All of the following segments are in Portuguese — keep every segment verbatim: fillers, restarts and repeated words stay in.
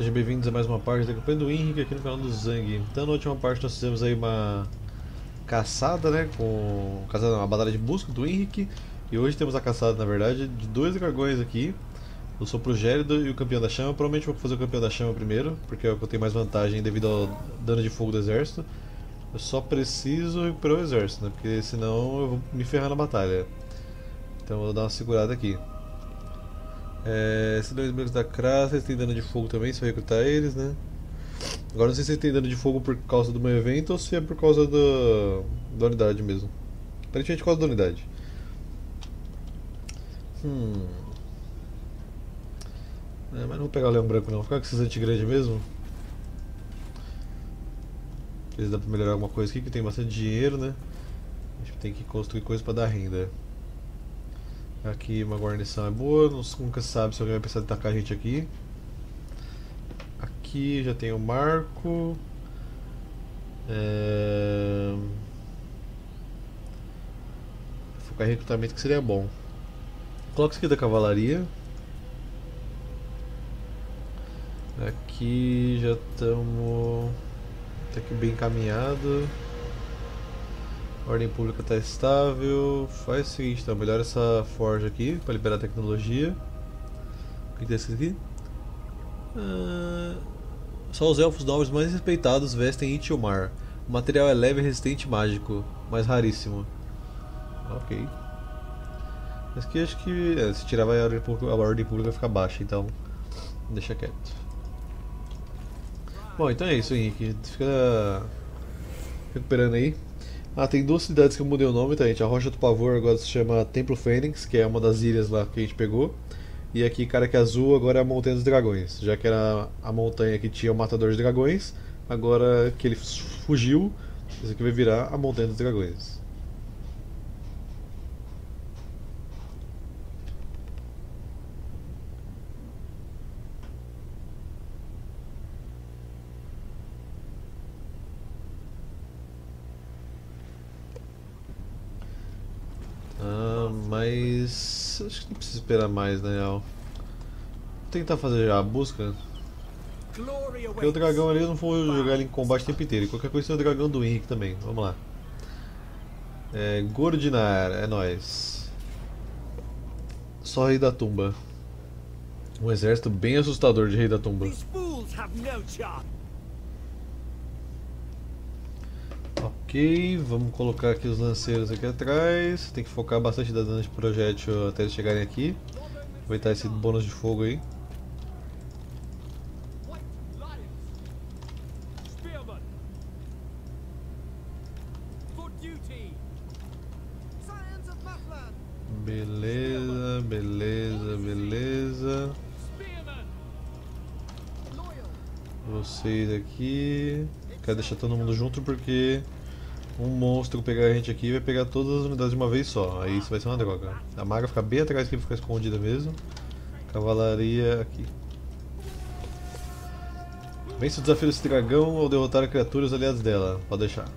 Sejam bem-vindos a mais uma parte da campanha do Henrique aqui no canal do Zangue. Então na última parte nós fizemos aí uma caçada, né, com... caçada, uma batalha de busca do Henrique. E hoje temos a caçada, na verdade, de dois dragões aqui. Eu sou pro Gélido e o Campeão da Chama. Provavelmente vou fazer o Campeão da Chama primeiro, porque é o que eu tenho mais vantagem devido ao dano de fogo do exército. Eu só preciso recuperar o exército, né, porque senão eu vou me ferrar na batalha. Então eu vou dar uma segurada aqui. É, esses dois membros da Kraka, eles têm dano de fogo também, se eu recrutar eles, né? Agora não sei se eles têm dano de fogo por causa do meu evento ou se é por causa da, da unidade mesmo. Aparentemente por causa da unidade. Hum. É, mas não vou pegar o leão branco não, vou ficar com esses anti-grande mesmo. Às vezes dá pra melhorar alguma coisa aqui, que tem bastante dinheiro, né? A gente tem que construir coisa pra dar renda. Aqui uma guarnição é boa, não, nunca sabe se alguém vai pensar em atacar a gente aqui. Aqui já tem o marco. É... Vou focar em recrutamento, que seria bom. Coloca isso aqui da cavalaria. Aqui já estamos até que bem encaminhado. A ordem pública está estável. Faz o seguinte, então, melhora essa forja aqui para liberar a tecnologia. O que tem isso aqui? Ah, só os elfos nobres mais respeitados vestem Itilmar. O material é leve, resistente e mágico, mas raríssimo. Ok. Mas que acho que é, se tirar vai a, ordem pública, a ordem pública fica baixa, então deixa quieto. Bom, então é isso, Henrique. Fica recuperando aí. Ah, tem duas cidades que eu mudei o nome, tá, gente? A Rocha do Pavor agora se chama Templo Fênix, que é uma das ilhas lá que a gente pegou. E aqui, Karak Azul, agora é a Montanha dos Dragões. Já que era a montanha que tinha o Matador de Dragões, agora que ele fugiu, isso aqui vai virar a Montanha dos Dragões. Mas acho que não precisa esperar mais, na real. Vou tentar fazer já a busca. Porque o dragão ali eu não vou jogar ele em combate o tempo inteiro. Qualquer coisa tem o dragão do Henrique também. Vamos lá. É, Gordinar, é nóis. Só Rei da Tumba. Um exército bem assustador de Rei da Tumba. Ok, vamos colocar aqui os lanceiros aqui atrás. Tem que focar bastante da dano de projétil até eles chegarem aqui. Aproveitar esse bônus de fogo aí. Beleza, beleza, beleza. Vocês aqui. Quero deixar todo mundo junto porque um monstro pegar a gente aqui vai pegar todas as unidades de uma vez só. Aí isso vai ser uma droga. A maga fica bem atrás aqui, fica escondida mesmo. Cavalaria aqui. Vence o desafio desse dragão ao derrotar criaturas aliadas dela. Pode deixar.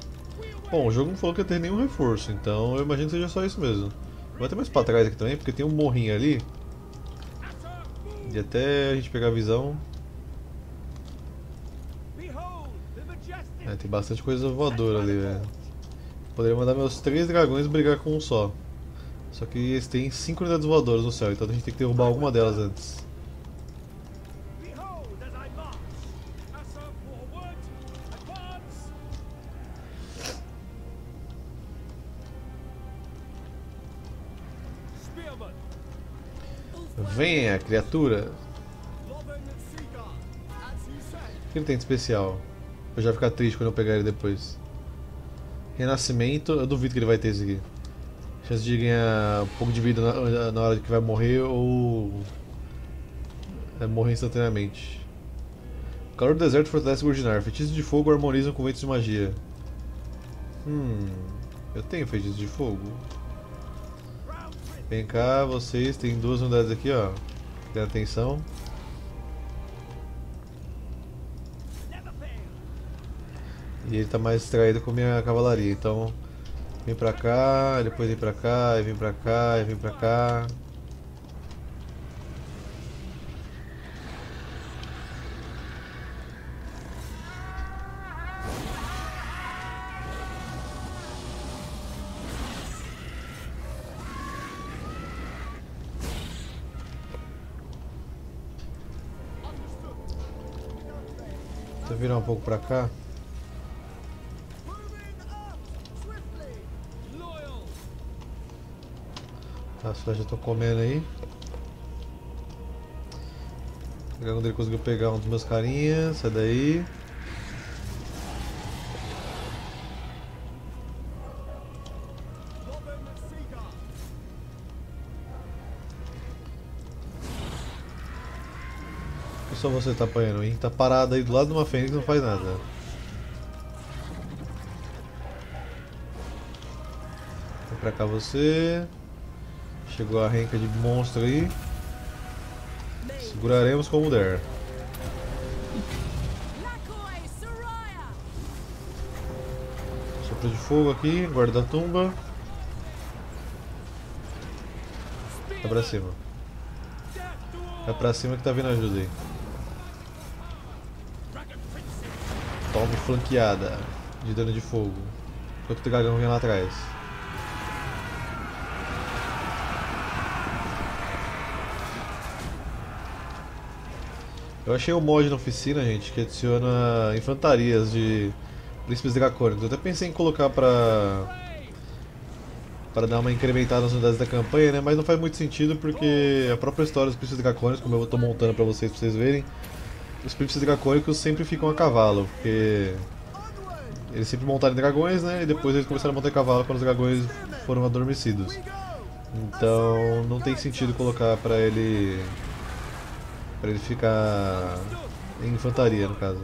Bom, o jogo não falou que ia ter nenhum reforço, então eu imagino que seja só isso mesmo. Vai ter mais pra trás aqui também, porque tem um morrinho ali. E até a gente pegar a visão. É, tem bastante coisa voadora ali, velho. Poderia mandar meus três dragões brigar com um só. Só que eles têm cinco unidades voadoras no céu, então a gente tem que derrubar alguma delas antes. Venha, criatura! O que ele tem de especial? Eu já vou ficar triste quando eu pegar ele depois. Renascimento, eu duvido que ele vai ter isso aqui. Chance de ganhar um pouco de vida na, na hora que vai morrer ou... É, morrer instantaneamente. O calor do deserto fortalece o Gordinar. Feitiços de fogo harmonizam com ventos de magia. Hum... Eu tenho feitiços de fogo. Vem cá, vocês. Tem duas unidades aqui, ó. Tem atenção. E ele tá mais distraído com a minha cavalaria, então vem pra cá, depois vem pra cá, e vem pra cá, e vem pra cá. Deixa eu virar um pouco pra cá. Tá, só já tô comendo aí. O dragão dele conseguiu pegar um dos meus carinhas. Sai daí. Só você tá apanhando, hein? Tá parado aí do lado de uma fênix, não faz nada. Vem pra cá você. Chegou a renca de monstro aí. Seguraremos como der. Sopro de fogo aqui, guarda da tumba. Tá pra cima. Tá pra cima que tá vindo ajuda aí. Toma flanqueada de dano de fogo. Enquanto o dragão vem lá atrás. Eu achei o mod na oficina, gente, que adiciona infantarias de príncipes dracônicos. Eu até pensei em colocar pra, pra dar uma incrementada nas unidades da campanha, né? Mas não faz muito sentido porque a própria história dos príncipes dracônicos, como eu estou montando pra vocês, pra vocês verem, os príncipes dracônicos sempre ficam a cavalo, porque eles sempre montaram dragões, né? E depois eles começaram a montar a cavalo quando os dragões foram adormecidos. Então não tem sentido colocar pra ele, pra ele ficar em infantaria, no caso.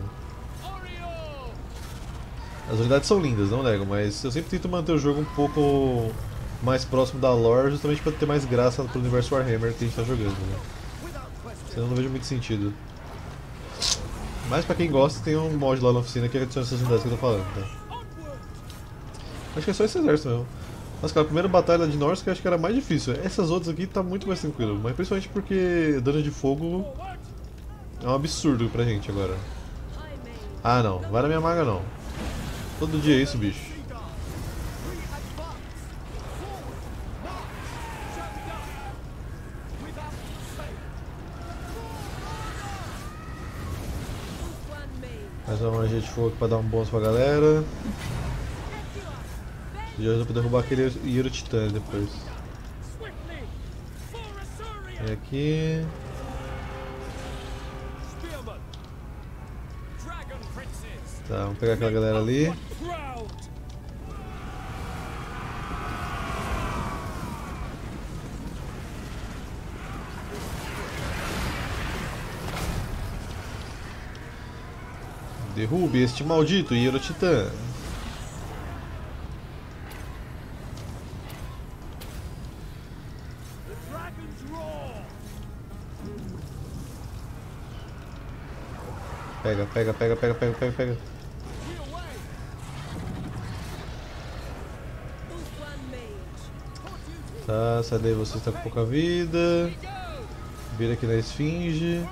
As unidades são lindas, não nego, mas eu sempre tento manter o jogo um pouco mais próximo da lore, justamente pra ter mais graça pro universo Warhammer que a gente tá jogando, né? Senão não vejo muito sentido. Mas pra quem gosta, tem um mod lá na oficina que adiciona essas unidades que eu tô falando, tá? Acho que é só esse exército mesmo. Mas cara, a primeira batalha de Norsk eu acho que era mais difícil. Essas outras aqui tá muito mais tranquilo, mas principalmente porque dano de fogo é um absurdo pra gente agora. Ah não, vai na minha maga não. Todo dia é isso, bicho. Mais uma magia de fogo aqui pra dar um bônus pra galera. Já ajuda pra derrubar aquele Hero Titã depois. Vem aqui. Tá, vamos pegar aquela galera ali. Derrube este maldito Hero Titã. Pega, pega, pega, pega, pega, pega, pega. Tá, sai daí, você está com pouca vida. Vira aqui na esfinge.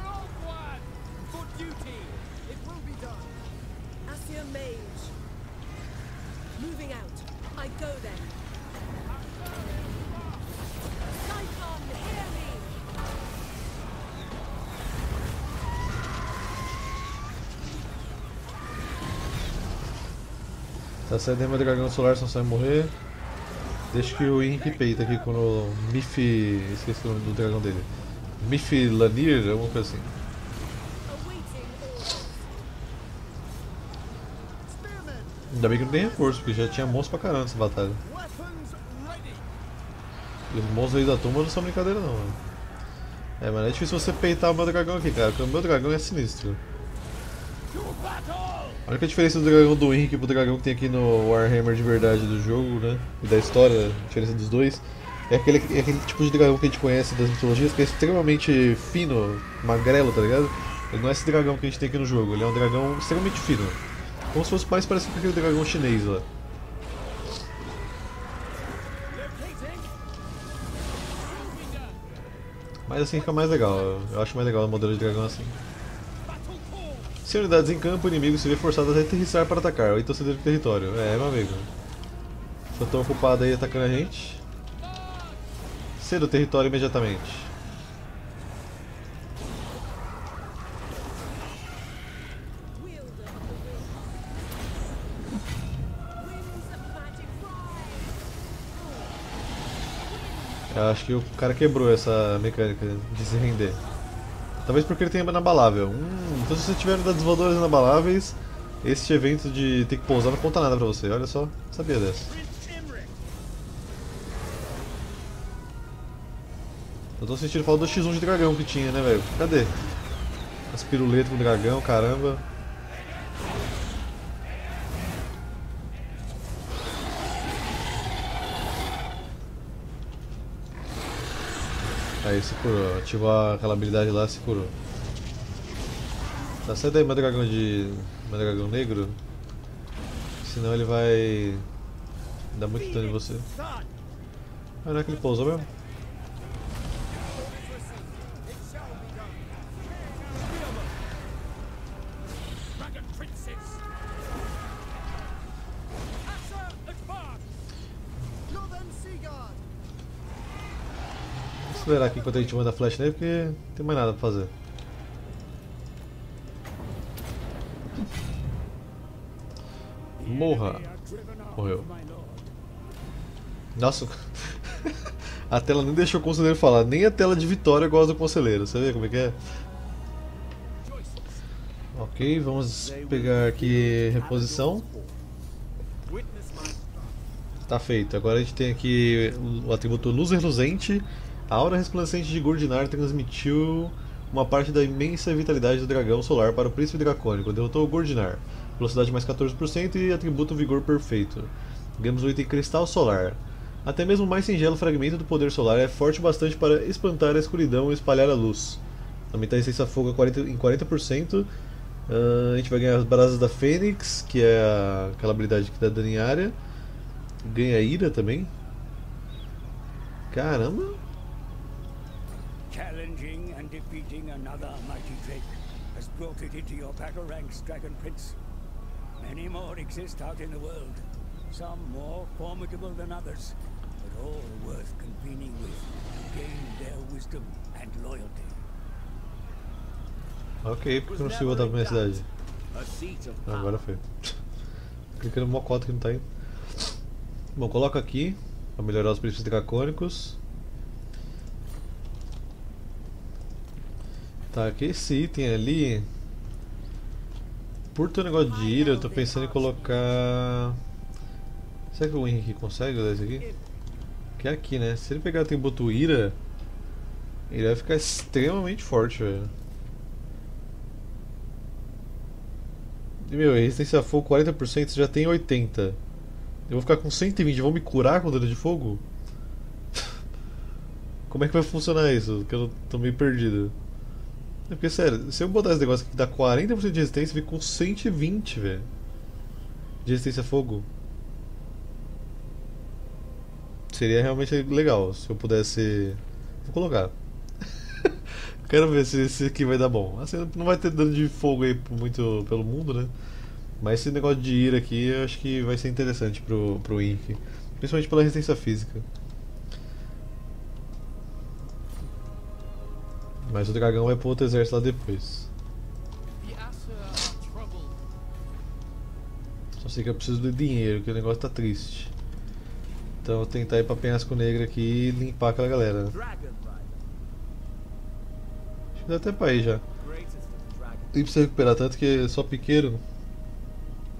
Tá, sai daí, meu dragão solar, senão você vai morrer. Deixa que o Henrique peita aqui com o Mif... esqueci o nome do dragão dele. Mif-Lanir, alguma coisa assim. Ainda bem que não tem recurso, porque já tinha monstro pra caramba nessa batalha. E os monstros aí da tumba não são brincadeira não, mano. É, mano, é difícil você peitar o meu dragão aqui, cara, porque o meu dragão é sinistro. A única diferença do dragão do Henrique pro dragão que tem aqui no Warhammer de verdade do jogo, né? E da história, a diferença dos dois, é aquele, é aquele tipo de dragão que a gente conhece das mitologias, que é extremamente fino, magrelo, tá ligado? Ele não é esse dragão que a gente tem aqui no jogo, ele é um dragão extremamente fino. Como se fosse mais parecido com aquele dragão chinês lá. Mas assim fica mais legal, eu acho mais legal o modelo de dragão assim. Se unidades em campo, o inimigo se vê forçado a aterrissar para atacar, ou então ceder o território. É, meu amigo. Só estão ocupados aí atacando a gente. Ceda o território imediatamente. Eu acho que o cara quebrou essa mecânica de se render. Talvez porque ele tenha inabalável. Hum, então se você tiver unidades voadoras inabaláveis, esse evento de ter que pousar não conta nada pra você. Olha só, sabia dessa. Eu tô sentindo falta do xis um de dragão que tinha, né, velho? Cadê? As piruletas com dragão, caramba. Aí se curou, ativou aquela habilidade lá, se curou. Tá, sai daí, Mandragão de... Mandragão Negro. Senão ele vai... dar muito dano em você. Ah, não é que ele pousou mesmo? Vou esperar aqui enquanto a gente manda flash nele, porque não tem mais nada pra fazer. Morra! Morreu. Nossa, a tela nem deixou o conselheiro falar, nem a tela de vitória gosta do conselheiro, você vê como é que é? Ok, vamos pegar aqui reposição. Tá feito, agora a gente tem aqui o atributo luz reluzente. A aura resplandecente de Gordinar transmitiu uma parte da imensa vitalidade do dragão solar para o príncipe dracônico. Derrotou o Gordinar. Velocidade mais quatorze por cento e atributo vigor perfeito. Ganhamos o item Cristal Solar. Até mesmo o mais singelo fragmento do poder solar é forte o bastante para espantar a escuridão e espalhar a luz. Aumentar a essência fogo em quarenta por cento. Uh, a gente vai ganhar as Brasas da Fênix, que é a... aquela habilidade que dá dano em área. Ganha ira também. Caramba! Challenging and defeating another mighty drake has brought it into your pack of ranks, Dragon Prince. Many more exist out in the world, some more formidable than others, but all worth convening with to gain their wisdom and loyalty. Ok, porque não chegou da minha cidade. Ah, agora foi. Cliquei no mocota que não tá aí. Bom, coloca aqui para melhorar os príncipes dracônicos. Tá, que esse item ali, por teu negócio de ira, eu tô pensando em colocar... Será que o Henrique consegue usar isso aqui? Que é aqui, né? Se ele pegar o atributo ira, ele vai ficar extremamente forte, velho. E, meu, resistência a fogo quarenta por cento, já tem oitenta por cento. Eu vou ficar com cento e vinte, vão me curar com dano de fogo? Como é que vai funcionar isso? Porque eu tô meio perdido. É porque, sério, se eu botar esse negócio que dá quarenta por cento de resistência, fica com cento e vinte, velho. De resistência a fogo. Seria realmente legal, se eu pudesse... Vou colocar. Quero ver se esse aqui vai dar bom. Assim, não vai ter dano de fogo aí muito pelo mundo, né? Mas esse negócio de ira aqui, eu acho que vai ser interessante pro, pro Ink. Principalmente pela resistência física. Mas o dragão vai pro outro exército lá depois. Só sei que eu preciso de dinheiro, que o negócio tá triste. Então eu vou tentar ir pra Penhasco Negro aqui e limpar aquela galera. Acho que dá até pra ir já. Tem que se recuperar tanto que é só piqueiro.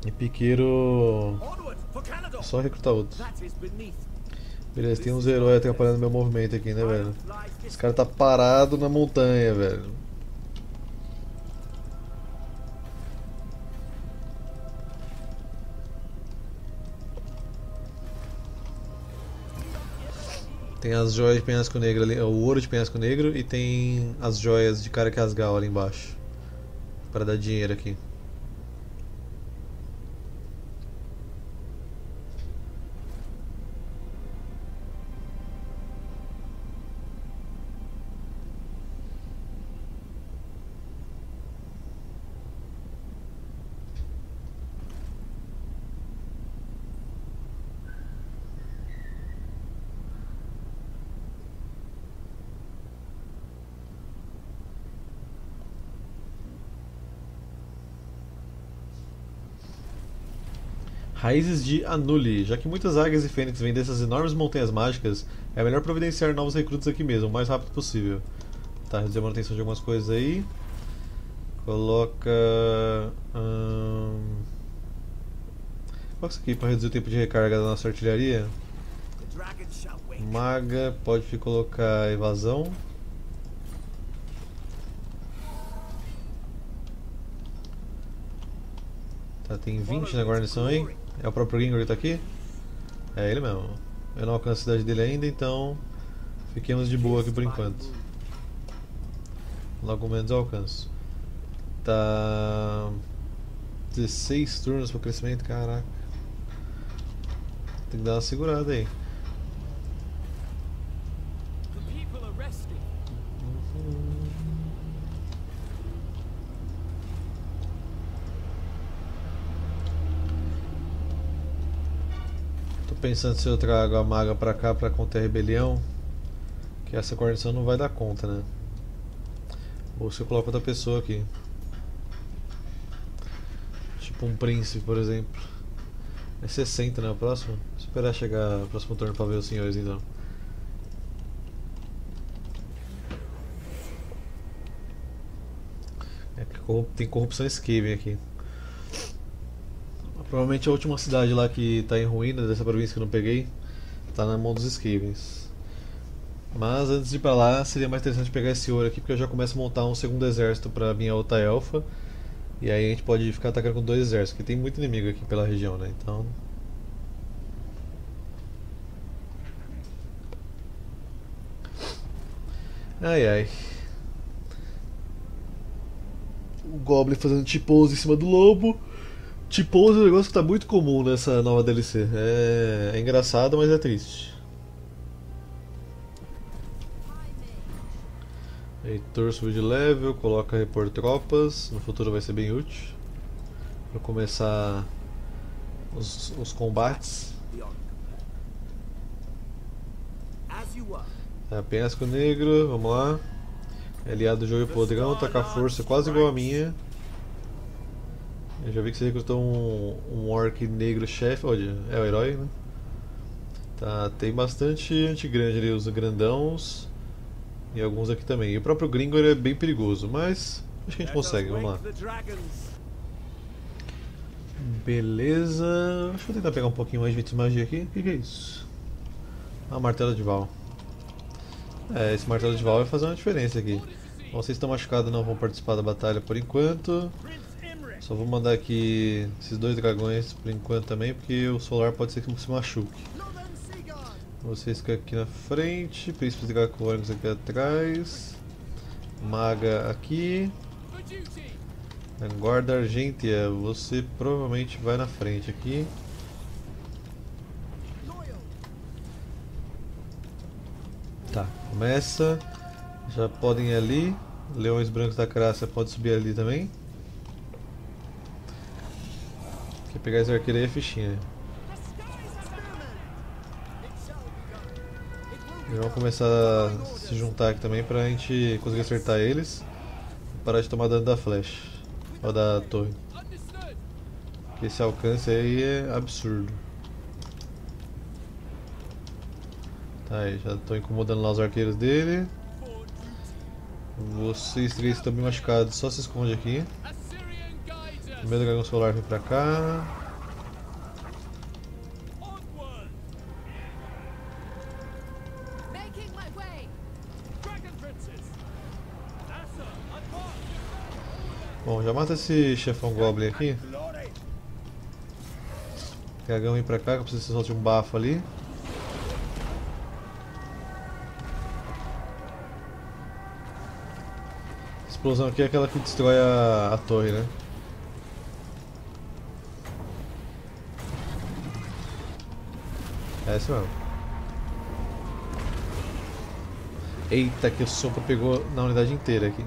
E piqueiro... É só recrutar outro. Beleza, tem uns heróis atrapalhando meu movimento aqui, né, velho? Esse cara tá parado na montanha, velho. Tem as joias de Penhasco Negro ali, o ouro de Penhasco Negro, e tem as joias de Karak Azgal ali embaixo. Para dar dinheiro aqui. Raízes de Anuli. Já que muitas águias e fênix vêm dessas enormes montanhas mágicas, é melhor providenciar novos recrutas aqui mesmo, o mais rápido possível. Tá, reduzir a manutenção de algumas coisas aí. Coloca... Hum... Coloca isso aqui para reduzir o tempo de recarga da nossa artilharia. Maga, pode colocar evasão. Tá, tem vinte na guarnição aí. É o próprio Grimgor que tá aqui? É ele mesmo. Eu não alcanço a cidade dele ainda, então fiquemos de boa aqui por enquanto. Logo menos eu alcanço. Tá... dezesseis turnos para crescimento, caraca. Tem que dar uma segurada aí. Pensando se eu trago a maga pra cá pra conter a rebelião, que essa guarnição não vai dar conta, né? Ou se eu coloco outra pessoa aqui, tipo um príncipe, por exemplo. É sessenta, né? O próximo? Vou esperar chegar o próximo turno pra ver os senhores, então. É, tem corrupção Skaven aqui. Provavelmente a última cidade lá que está em ruína dessa província que eu não peguei está na mão dos Skavens. Mas antes de ir para lá, seria mais interessante pegar esse ouro aqui, porque eu já começo a montar um segundo exército para minha outra elfa. E aí a gente pode ficar atacando com dois exércitos, porque tem muito inimigo aqui pela região, né? Então... Ai ai. O Goblin fazendo t-pose em cima do lobo. Tipo, o negócio tá muito comum nessa nova D L C. É, é engraçado, mas é triste. Heitor subiu de level, coloca repor tropas. No futuro vai ser bem útil para começar os, os combates. É, Penhasco Negro, vamos lá. Aliado do jogo e podrão, tá com a força quase igual a minha. Eu já vi que você recrutou um, um orc negro chefe, olha, é o herói, né? Tá, tem bastante gente grande ali, os grandãos. E alguns aqui também. E o próprio Grimgor é bem perigoso, mas acho que a gente consegue, vamos lá. Beleza, acho que vou tentar pegar um pouquinho mais de magia aqui. O que, que é isso? Ah, martelo de Val. É, esse martelo de Val vai fazer uma diferença aqui. Vocês estão machucados, não vão participar da batalha por enquanto. Só vou mandar aqui esses dois dragões por enquanto também, porque o solar pode ser que se machuque. Vocês ficam aqui na frente, príncipe dracônico aqui atrás, maga aqui, guarda argentia, você provavelmente vai na frente aqui. Tá, começa, já podem ir ali, leões brancos da Crácia pode subir ali também. Pegar esse arqueiro aí é fichinha. Eles vão começar a se juntar aqui também pra gente conseguir acertar eles e parar de tomar dano da flecha ou da torre. Porque esse alcance aí é absurdo. Tá aí, já tô incomodando lá os arqueiros dele. Vocês três estão bem machucados, só se esconde aqui. O meu dragão solar vem pra cá. Bom, já mata esse chefão goblin aqui. O dragão vem pra cá, que eu preciso que você solte um bafo ali. A explosão aqui é aquela que destrói a, a torre, né? É isso mesmo. Eita, que o sopa pegou na unidade inteira aqui.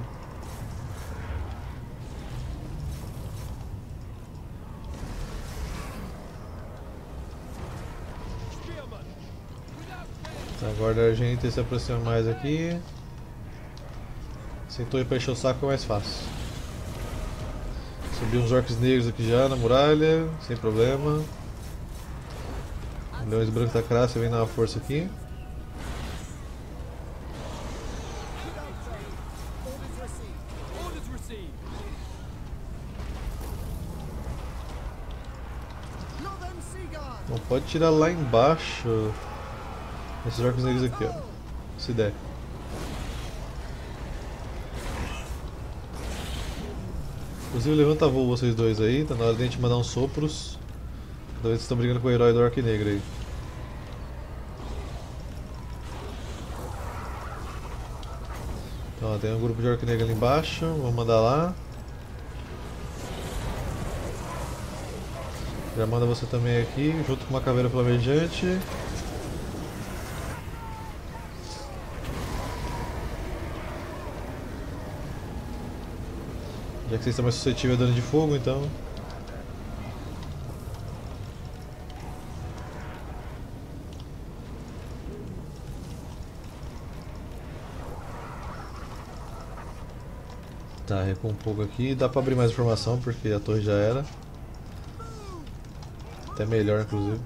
Agora a gente se aproxima mais aqui. Sentou e pra encher o saco é mais fácil. Subiu uns orcs negros aqui já na muralha, sem problema. Leões brancos da Crácia vem na força aqui. Não pode tirar lá embaixo. Esses orcos negros aqui, ó. Se der. Inclusive levanta voo vocês dois aí, tá na hora de a gente mandar uns sopros. Talvez vocês estão brigando com o herói do Orc Negro aí. Então ó, tem um grupo de Orc Negro ali embaixo, vamos mandar lá. Já manda você também aqui, junto com uma caveira flamejante. Já que vocês estão mais suscetíveis a dano de fogo, então... Tá, recua um pouco aqui. Dá pra abrir mais informação, porque a torre já era. Até melhor, inclusive.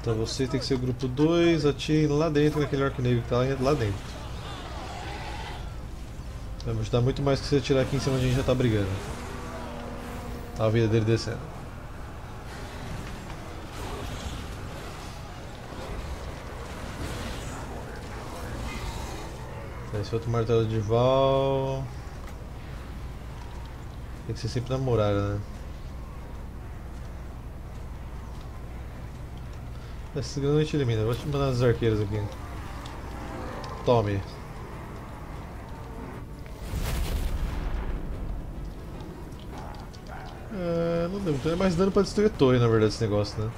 Então você tem que ser o grupo dois, atirem lá dentro naquele orc negro que tá lá dentro. Vai me ajudar muito mais que você atirar aqui em cima onde a gente já tá brigando. A vida dele descendo. Esse outro martelo de Val. Tem que ser sempre na muralha, né? Esses grandes a gente elimina, vou te mandar os arqueiros aqui. Tome. É, não deu, é mais dano pra destruir a torre na verdade esse negócio, né?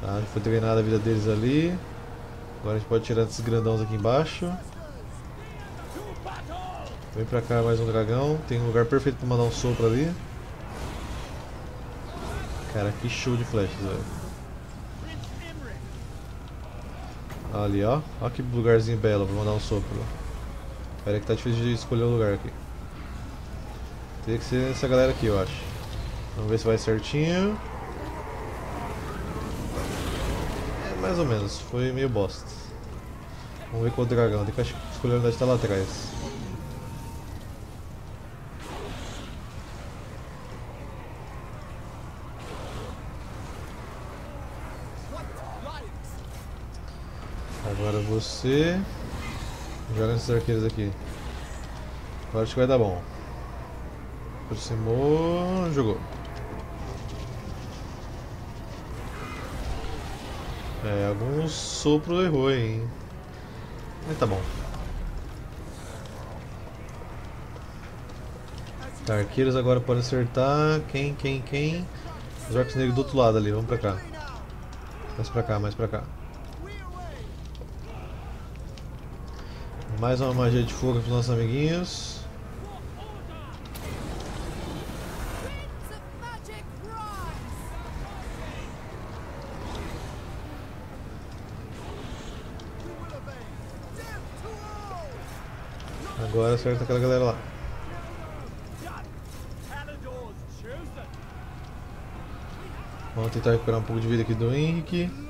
Tá, não foi drenada a vida deles ali. Agora a gente pode tirar esses grandões aqui embaixo. Vem pra cá mais um dragão, tem um lugar perfeito pra mandar um sopro ali. Cara, que show de flechas, velho. Ali, ó. Olha que lugarzinho belo pra mandar um sopro. Pera aí que tá difícil de escolher o lugar aqui. Teria que ser essa galera aqui, eu acho. Vamos ver se vai certinho. É, mais ou menos. Foi meio bosta. Vamos ver qual o dragão. Tem que escolher a unidade que tá lá atrás. Agora você joga nesses arqueiros aqui. Agora acho que vai dar bom. Aproximou. Jogou. É, algum sopro errou aí, hein? Mas tá bom. Tá, arqueiros agora podem acertar. Quem, quem, quem? Os orcs negros do outro lado ali, vamos pra cá. Mais pra cá, mais pra cá. Mais uma magia de fogo para os nossos amiguinhos. Agora acerta aquela galera lá. Vamos tentar recuperar um pouco de vida aqui do Henrique.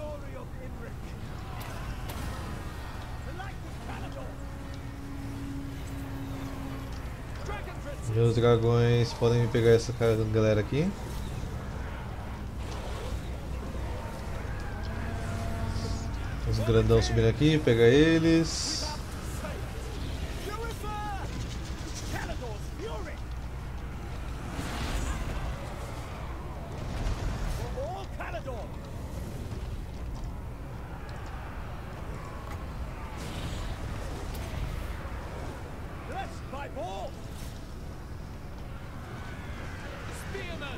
Os dragões podem me pegar essa galera aqui. Os grandão subindo aqui, pega eles.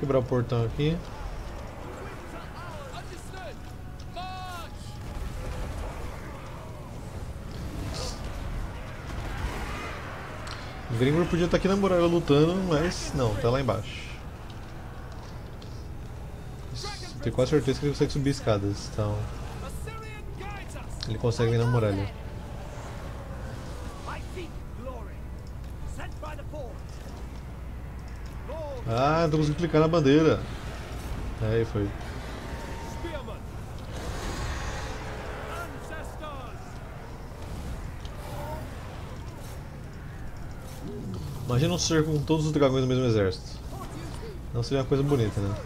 Quebrar o portão aqui. O Grimgor podia estar aqui na muralha lutando, mas não, tá lá embaixo. Tenho quase certeza que ele consegue subir escadas, então... Ele consegue vir na muralha. Ah, não consigo clicar na bandeira. Aí foi. Imagina um cerco com todos os dragões do mesmo exército. Não seria uma coisa bonita, né?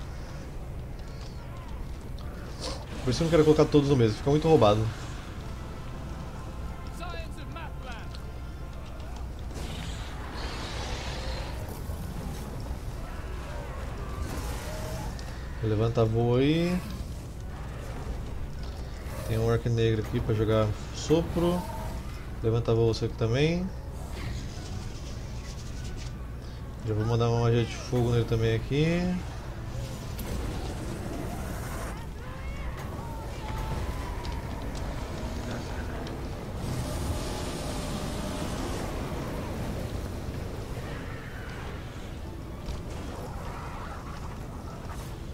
Por isso eu não quero colocar todos no mesmo, fica muito roubado. Levanta voa aí. Tem um orc negro aqui pra jogar sopro. Levanta voa você aqui também. Já vou mandar uma magia de fogo nele também aqui.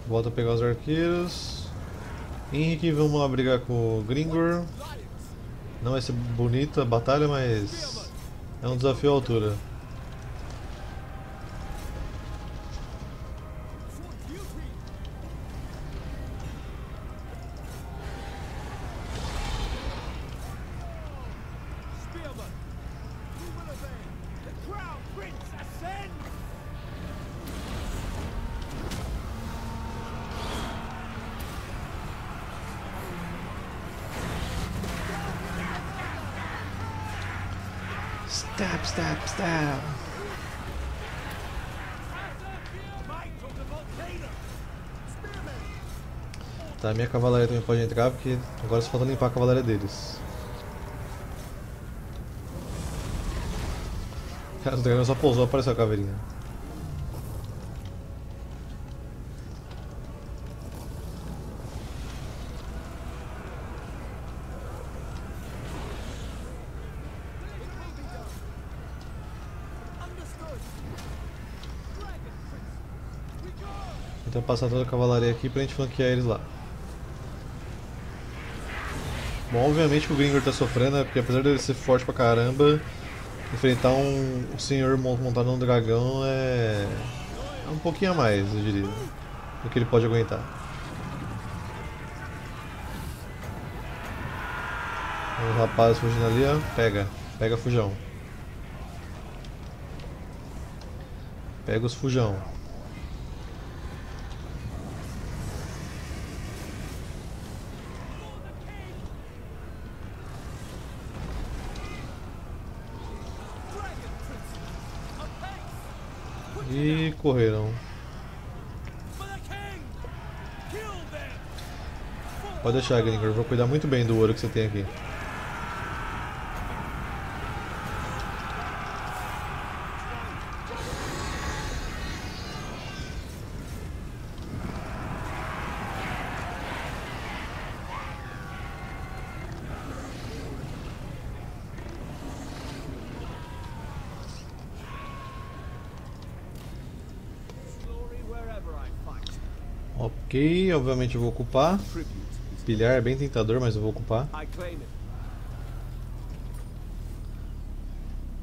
Volta a pegar os arqueiros. Henrique, vamos lá brigar com o Grimgor. Não vai ser bonita a batalha, mas é um desafio à altura. Stop, stop, stop. Tá, minha cavalaria também pode entrar, porque agora só falta limpar a cavalaria deles. Cara, o dragão só pousou, apareceu a caveirinha. Então passar toda a cavalaria aqui pra gente flanquear eles lá. Bom, obviamente o Grimgor tá sofrendo, né? Porque apesar dele ser forte pra caramba, enfrentar um, um senhor montado num dragão é... é um pouquinho a mais, eu diria, do que ele pode aguentar. Os rapazes fugindo ali, ó. Pega, pega fujão. Pega os fujão. E correram. Pode deixar, Grimgor, vou cuidar muito bem do ouro que você tem aqui. Ok, obviamente eu vou ocupar. Pilhar é bem tentador, mas eu vou ocupar.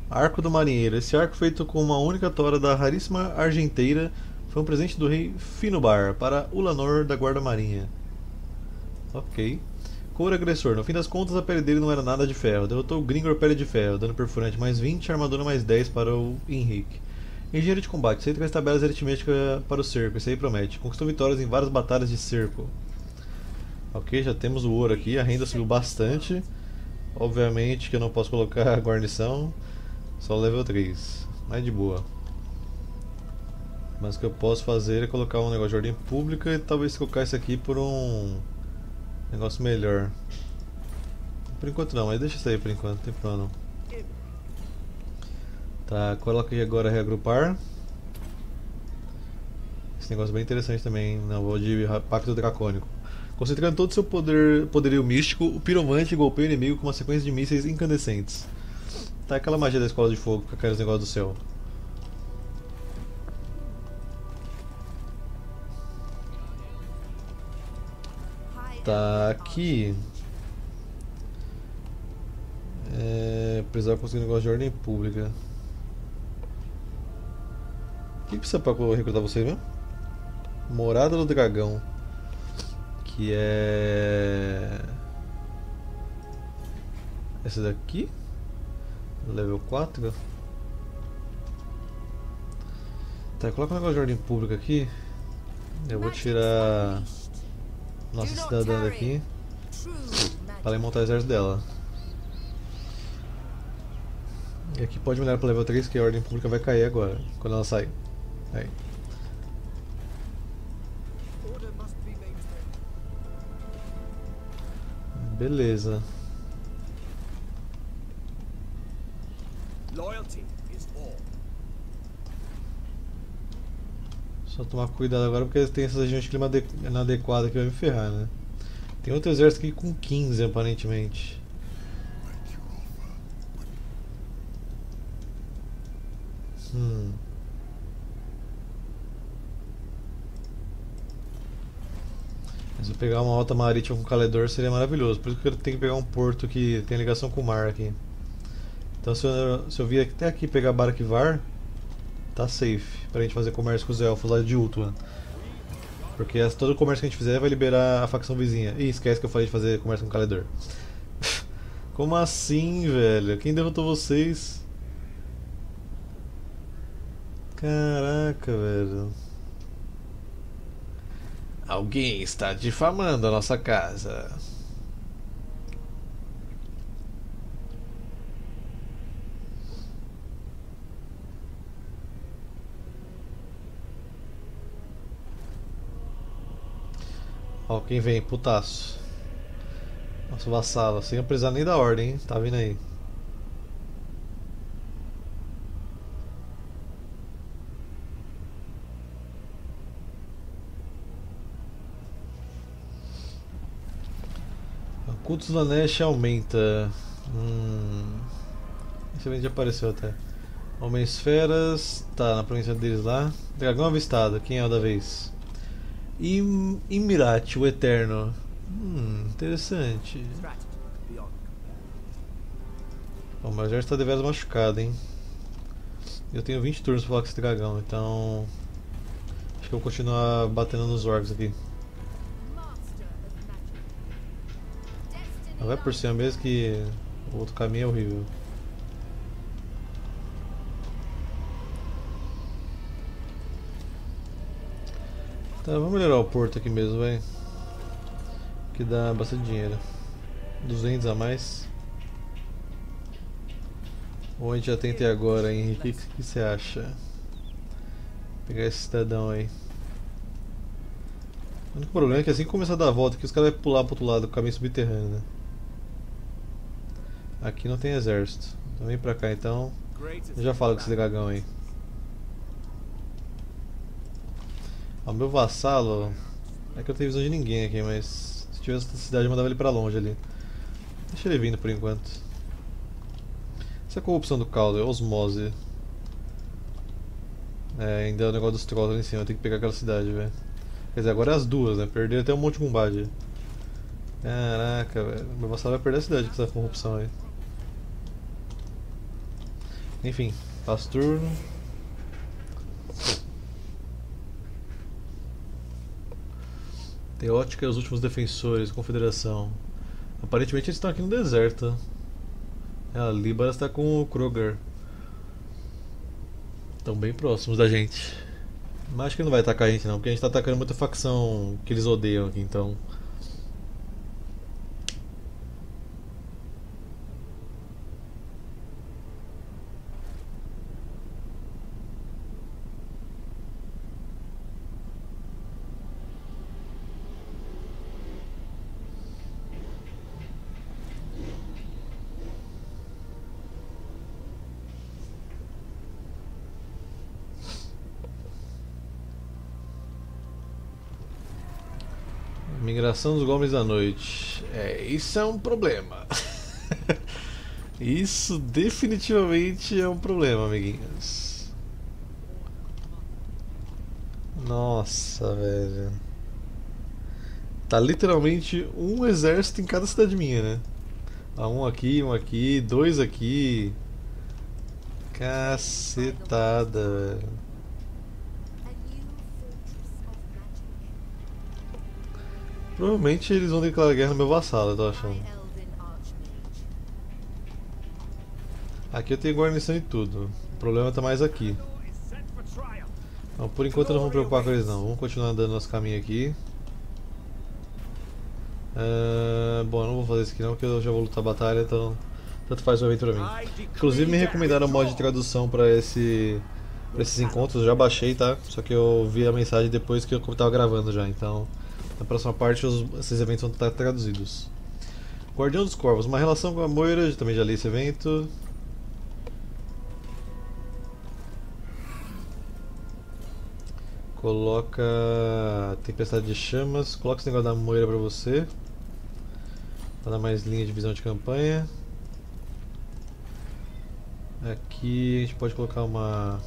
Arco do marinheiro. Esse arco feito com uma única tora da raríssima argenteira foi um presente do rei Finúbar para Ulanor da guarda marinha. Ok. Cor agressor. No fim das contas a pele dele não era nada de ferro. Derrotou o Grimgor pele de ferro, dano perfurante mais vinte e armadura mais dez para o Henrique. Engenheiro de combate, aceita com as tabelas aritméticas para o cerco, isso aí promete. Conquistou vitórias em várias batalhas de cerco. Ok, já temos o ouro aqui, a renda subiu bastante. Obviamente que eu não posso colocar a guarnição, só level três, mas de boa. Mas o que eu posso fazer é colocar um negócio de ordem pública e talvez colocar isso aqui por um negócio melhor. Por enquanto não, mas deixa isso aí por enquanto, não tem problema não. Tá, coloca aí agora reagrupar. Esse negócio é bem interessante também, não vou de Pacto Dracônico. Concentrando todo o seu poder, poderio místico, o piromante golpeia o inimigo com uma sequência de mísseis incandescentes. Tá, aquela magia da escola de fogo com aqueles negócios do céu. tá aqui. É, precisava conseguir um negócio de ordem pública. O que precisa pra recrutar você mesmo? Morada do Dragão. Que é... essa daqui? Level quatro? Tá, coloca um negócio de ordem pública aqui. Eu vou tirar nossa cidadã daqui para montar o exército dela. E aqui pode melhorar para level três, que a ordem pública vai cair agora, quando ela sair. Aí. Beleza. Só tomar cuidado agora porque tem essas agentes de clima inadequada que vai me ferrar, né? Tem outro exército aqui com quinze aparentemente. Hum. Mas eu pegar uma rota marítima com o Caledor seria maravilhoso. Por isso que eu tenho que pegar um porto que tem ligação com o mar aqui. Então se eu, se eu vir até aqui pegar Barak Varr, tá safe pra gente fazer comércio com os elfos lá de Ultuan. Porque as, todo o comércio que a gente fizer vai liberar a facção vizinha. Ih, esquece que eu falei de fazer comércio com o Caledor. Como assim, velho? Quem derrotou vocês? Caraca, velho. Alguém está difamando a nossa casa. Ó, quem vem, putaço. Nosso vassalo, sem eu precisar nem da ordem, hein? Tá vindo aí. O culto da Nesh aumenta. Hum. Esse evento já apareceu até. Homens feras. Tá, na província deles lá. Dragão avistado, quem é o da vez? Im Imirati, o Eterno. Hum, interessante. Bom, o meu exército tá deveras machucado, hein. Eu tenho vinte turnos pra falar com esse dragão, então... acho que eu vou continuar batendo nos orcs aqui. Mas vai por cima mesmo que o outro caminho é horrível. Tá, vamos melhorar o porto aqui mesmo, vai. Que dá bastante dinheiro. duzentos a mais. Ou a gente já tem até agora, hein, Henrique? O que você acha? Vou pegar esse cidadão aí. O único problema é que assim que começar a dar a volta aqui, os caras vão pular pro outro lado, pro caminho subterrâneo, né? Aqui não tem exército. Então vem pra cá então. Eu já falo com esse dragão aí. O meu vassalo, é que eu não tenho visão de ninguém aqui, mas se tivesse outra cidade eu mandava ele pra longe ali. Deixa ele vindo por enquanto. Essa é a corrupção do caldo, é osmose. É, ainda é o negócio dos trolls ali em cima, eu tenho que pegar aquela cidade, velho. Quer dizer, agora é as duas, né? Perderam até um monte de combate. Caraca, velho, meu vassalo vai perder a cidade com essa corrupção aí. Enfim, passo turno. Teótica e os últimos defensores, confederação. Aparentemente eles estão aqui no deserto. A Libara está com o Kroger. Estão bem próximos da gente. Mas acho que não vai atacar a gente não, porque a gente está atacando muita facção que eles odeiam aqui, então... Migração dos Gomes da Noite. É, isso é um problema. Isso definitivamente é um problema, amiguinhos. Nossa, velho. Tá literalmente um exército em cada cidade minha, né? Ah, um aqui, um aqui, dois aqui. Cacetada, velho. Provavelmente eles vão declarar guerra no meu vassalo, eu tô achando. Aqui eu tenho guarnição e tudo. O problema tá mais aqui. Então, por enquanto eu não vou me preocupar com eles não. Vamos continuar andando nosso caminho aqui. Uh, bom, eu não vou fazer isso aqui não, porque eu já vou lutar a batalha, então tanto faz o evento pra mim. Inclusive me recomendaram um mod de tradução pra, esse, pra esses encontros, eu já baixei, tá? Só que eu vi a mensagem depois que eu tava gravando já, então na próxima parte os, esses eventos vão estar traduzidos. Guardião dos Corvos, uma relação com a Moira, eu também já li esse evento. Coloca Tempestade de Chamas, coloca esse negócio da Moira pra você. Pra dar mais linha de visão de campanha. Aqui a gente pode colocar uma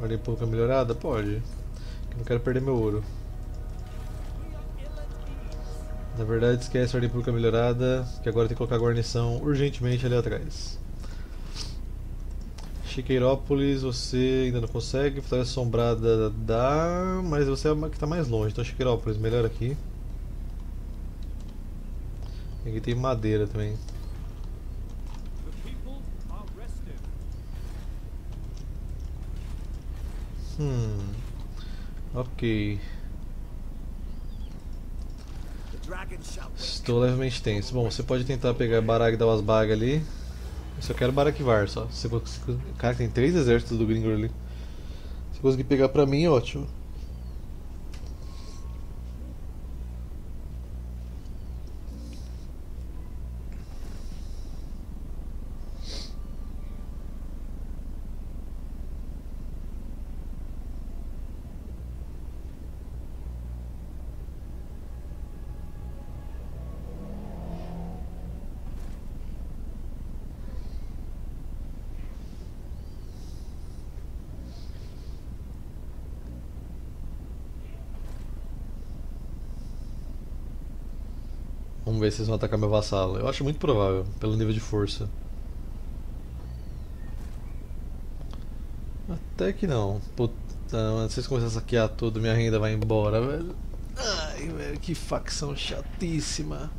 ordem pública melhorada? Pode. Eu não quero perder meu ouro. Na verdade esquece a ordem pública melhorada, que agora tem que colocar a guarnição urgentemente ali atrás. Chiqueirópolis você ainda não consegue, Floresta Assombrada dá, mas você é a que está mais longe, então Chiqueirópolis, melhor aqui. Aqui tem madeira também. Hum, ok. Estou levemente tenso. Bom, você pode tentar pegar Barak e dar umas bagas ali. Eu só quero Barak Varr, só. Se você... Cara, tem três exércitos do Grimgor ali. Se conseguir pegar pra mim, ótimo. Vamos ver se eles vão atacar meu vassalo. Eu acho muito provável, pelo nível de força. Até que não. Puta, se vocês começarem a saquear tudo, minha renda vai embora, velho. Ai, velho, que facção chatíssima.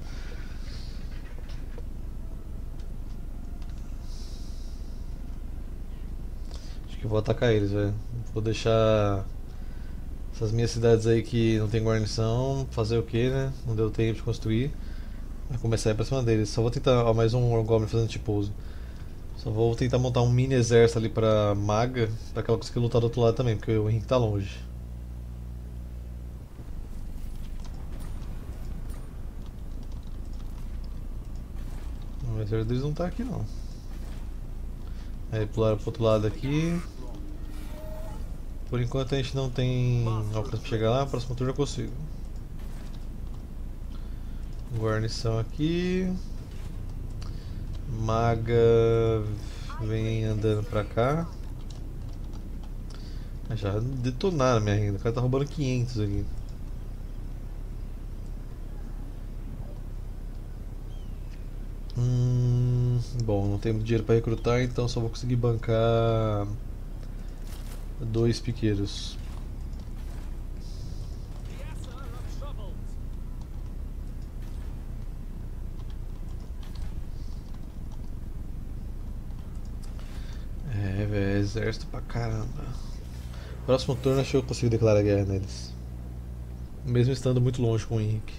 Acho que eu vou atacar eles, velho. Vou deixar... essas minhas cidades aí que não tem guarnição, fazer o que, né? Não deu tempo de construir. Vai começar a ir pra cima deles. Só vou tentar, ó, mais um Goblin fazendo tipo. Só vou tentar montar um mini exército ali pra maga, pra que ela consiga lutar do outro lado também, porque o Henrique tá longe. O exército deles não tá aqui não. Aí pularam pro outro lado aqui. Por enquanto a gente não tem alcance pra chegar lá, próximo turno eu consigo. Guarnição aqui. Maga vem andando pra cá. Já detonaram minha renda, o cara tá roubando quinhentos aqui. Hum, bom, não tenho dinheiro pra recrutar, então só vou conseguir bancar... dois piqueiros. É, velho, exército pra caramba. Próximo turno acho que eu consigo declarar guerra neles. Mesmo estando muito longe com o Henrique.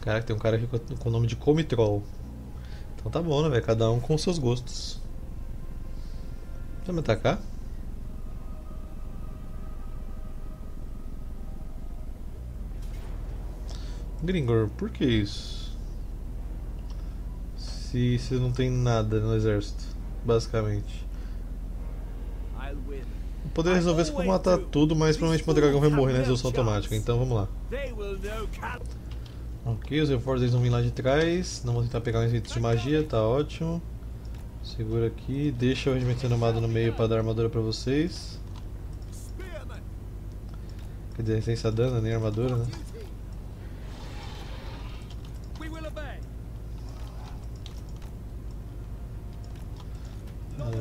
Caraca, tem um cara aqui com o nome de Comitrol. Então tá bom, né, velho? Cada um com seus gostos. Vai me atacar? Gringor, por que isso? Se você não tem nada no exército, basicamente. Eu poderia resolver isso por matar tudo, mas provavelmente meu dragão vai morrer na resolução automática, então vamos lá. Ok, os reforços eles vão vir lá de trás, não vou tentar pegar os itens de magia, tá ótimo. Segura aqui, deixa o regimento renomado no meio para dar armadura para vocês. Quer dizer, resistência a dano, nem armadura, né?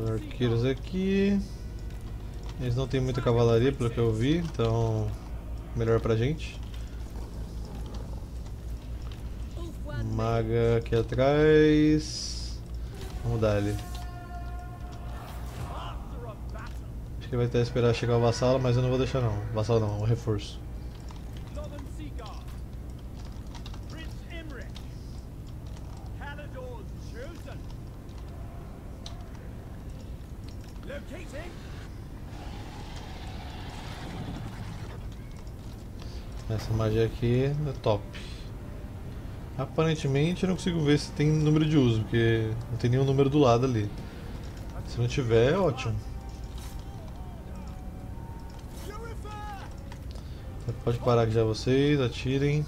Os arqueiros aqui. Eles não tem muita cavalaria, pelo que eu vi, então melhor pra gente. Maga aqui atrás. Vamos dar ele. Acho que vai até esperar chegar o vassalo, mas eu não vou deixar não. Vassalo não, o reforço. Essa magia aqui é top. Aparentemente eu não consigo ver se tem número de uso, porque não tem nenhum número do lado ali. Se não tiver, é ótimo. Pode parar aqui já vocês, atirem.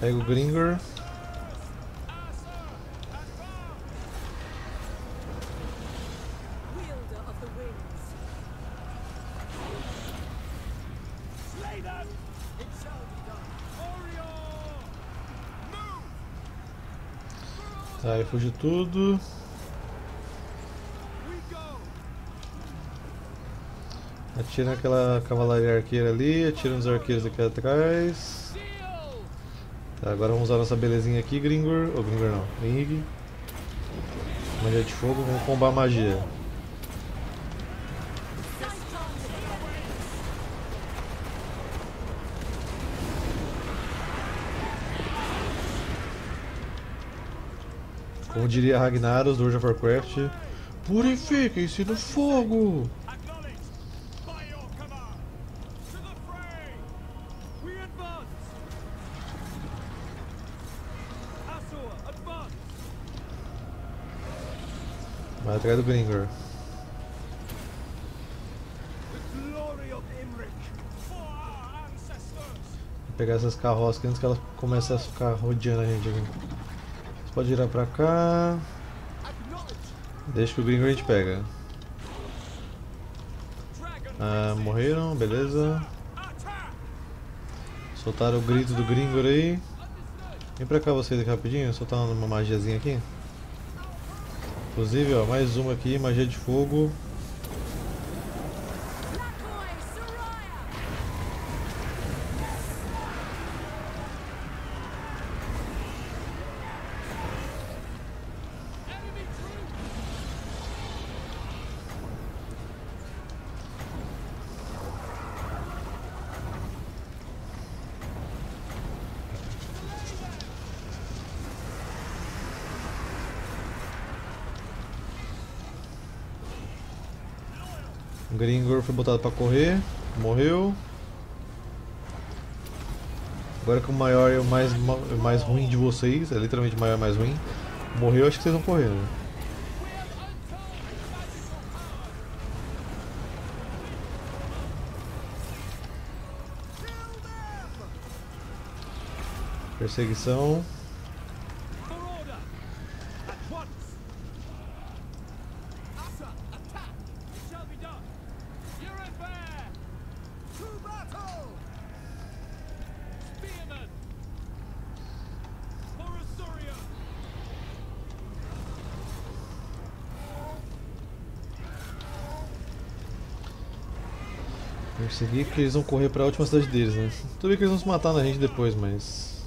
Pega o Grimgor. Tá, aí fugiu tudo. Atira naquela cavalaria arqueira ali, atira nos arqueiros aqui atrás. Tá, agora vamos usar nossa belezinha aqui, Grimgor. Ou oh, Grimgor não, Henrique. Magia de fogo, vamos combar a magia. Como diria Ragnaros do World of Warcraft, purifiquem-se do fogo! Vai atrás do Grimgor. Vou pegar essas carroças aqui antes que elas comecem a ficar rodeando a gente aqui. Você pode girar pra cá. Deixa que o Grimgor a gente pega. Ah, morreram, beleza. Soltaram o grito do Grimgor aí. Vem pra cá vocês aqui rapidinho, soltar uma magiazinha aqui. Inclusive, ó, mais uma aqui, magia de fogo. Grimgor foi botado pra correr, morreu. Agora que o maior é o mais, mais ruim de vocês, é literalmente o maior mais ruim, morreu, acho que vocês vão correr. Né? Perseguição. Seguir que eles vão correr para a última cidade deles, né? Tudo bem que eles vão se matar na gente depois, mas...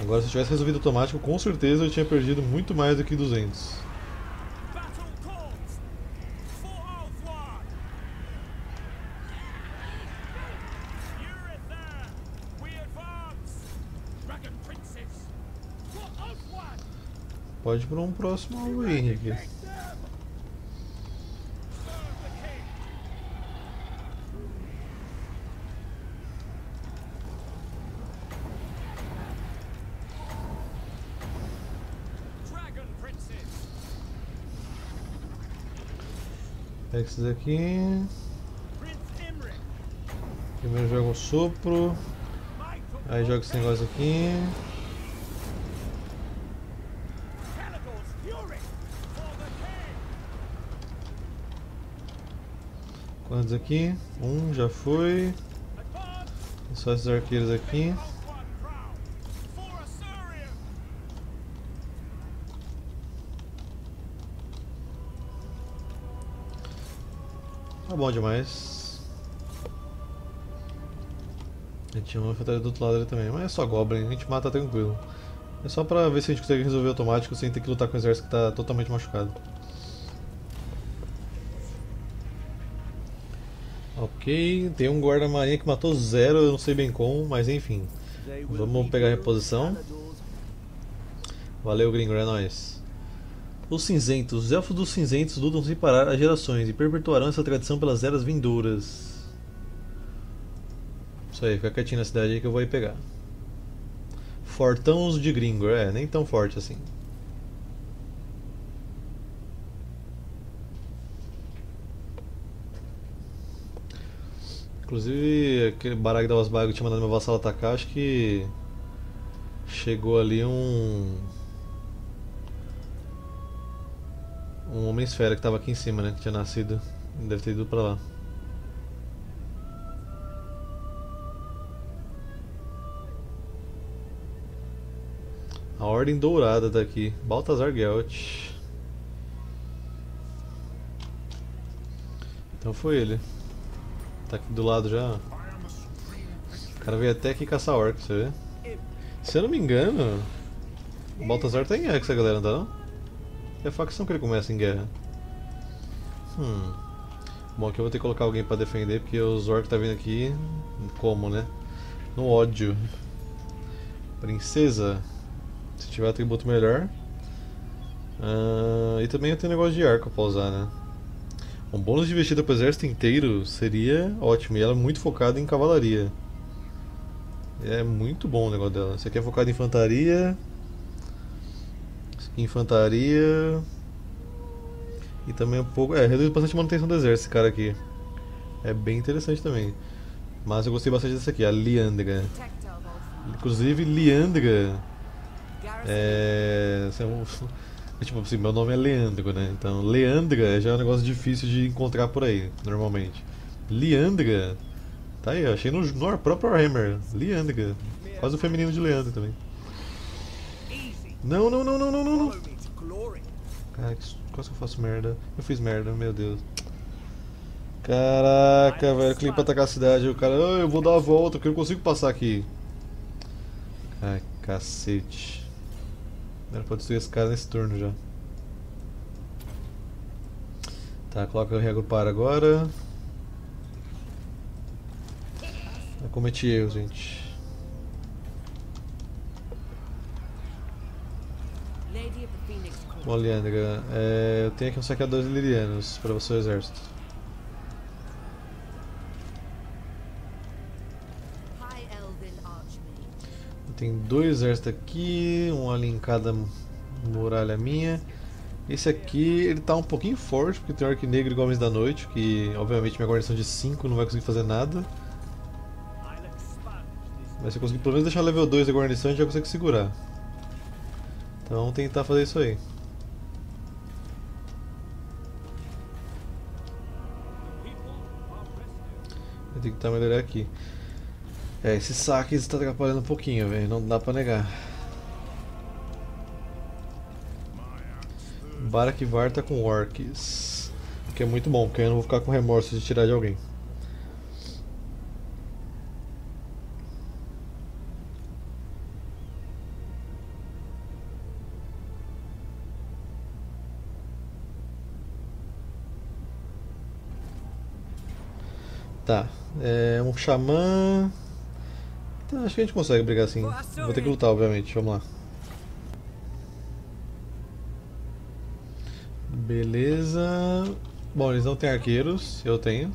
Agora, se eu tivesse resolvido automático, com certeza eu tinha perdido muito mais do que duzentos. pode ir para um próximo alvo aí, Henrique. Pega esses aqui. Primeiro joga um sopro. Aí joga esse negócio aqui. Quantos aqui? Um já foi. Só esses arqueiros aqui. Tá bom demais. A gente tinha uma infantaria do outro lado ali também, mas é só Goblin, a gente mata tranquilo. É só pra ver se a gente consegue resolver automático sem ter que lutar com o exército que tá totalmente machucado. Ok, tem um guarda-marinha que matou zero, eu não sei bem como, mas enfim. Vamos pegar a reposição. Valeu, Gringo, é nóis. Os cinzentos. Os elfos dos cinzentos lutam sem parar há gerações e perpetuarão essa tradição pelas eras vindouras. Isso aí, fica quietinho na cidade aí que eu vou aí pegar. Fortão de Grimgor, é, nem tão forte assim. Inclusive, aquele Barak da Osbago que tinha mandado meu vassalo atacar, acho que chegou ali um... Um homem esfera que estava aqui em cima, né? Que tinha nascido. Deve ter ido pra lá. A Ordem Dourada tá aqui. Baltazar Gelt. Então foi ele. Tá aqui do lado já. O cara veio até aqui caçar orc, você vê? Se eu não me engano, o Baltazar tá em guerra com essa galera, não tá não? É a facção que ele começa em guerra. Hum. Bom, aqui eu vou ter que colocar alguém pra defender, porque os orcs tá vindo aqui. Como, né? No ódio. Princesa. Se tiver atributo melhor. Ah, e também eu tenho negócio de arco pra usar, né? Um bônus de vestida pro exército inteiro seria ótimo. E ela é muito focada em cavalaria. É muito bom o negócio dela. Isso aqui é focado em infantaria. Infantaria. E também um pouco. É, reduz bastante a manutenção do exército esse cara aqui. É bem interessante também. Mas eu gostei bastante dessa aqui, a Liandra. Inclusive Liandra. É. Tipo assim, meu nome é Leandro, né? Então Leandra já é um negócio difícil de encontrar por aí, normalmente. Liandra. Tá aí, eu achei no, no próprio Warhammer. Liandra. Quase o feminino de Leandro também. Não, não, não, não, não, não, cara, que, quase que eu faço merda. Eu fiz merda, meu Deus. Caraca, velho, clique pra atacar a cidade. O cara, oh, eu vou dar a volta, porque eu não consigo passar aqui. Ai, cacete. Era pra destruir esse cara nesse turno já. Tá, coloca o reagrupar agora. Eu cometi erros, gente. Bom, Leandra, é, eu tenho aqui um saqueador de lirianos para o seu exército. Eu tenho dois exércitos aqui, um ali em cada muralha minha. Esse aqui ele tá um pouquinho forte, porque tem orc negro e goblins da noite, que obviamente minha guarnição de cinco não vai conseguir fazer nada. Mas se eu conseguir pelo menos deixar level dois da guarnição, a gente já consegue segurar. Então vamos tentar fazer isso aí. Tem que estar melhor aqui. É, esse saque está atrapalhando um pouquinho, velho. Não dá pra negar. Barak Varr tá com orcs. O que é muito bom, porque eu não vou ficar com remorso de tirar de alguém. Tá, é um xamã. Tá, acho que a gente consegue brigar assim. Vou ter que lutar, obviamente. Vamos lá. Beleza. Bom, eles não têm arqueiros, eu tenho.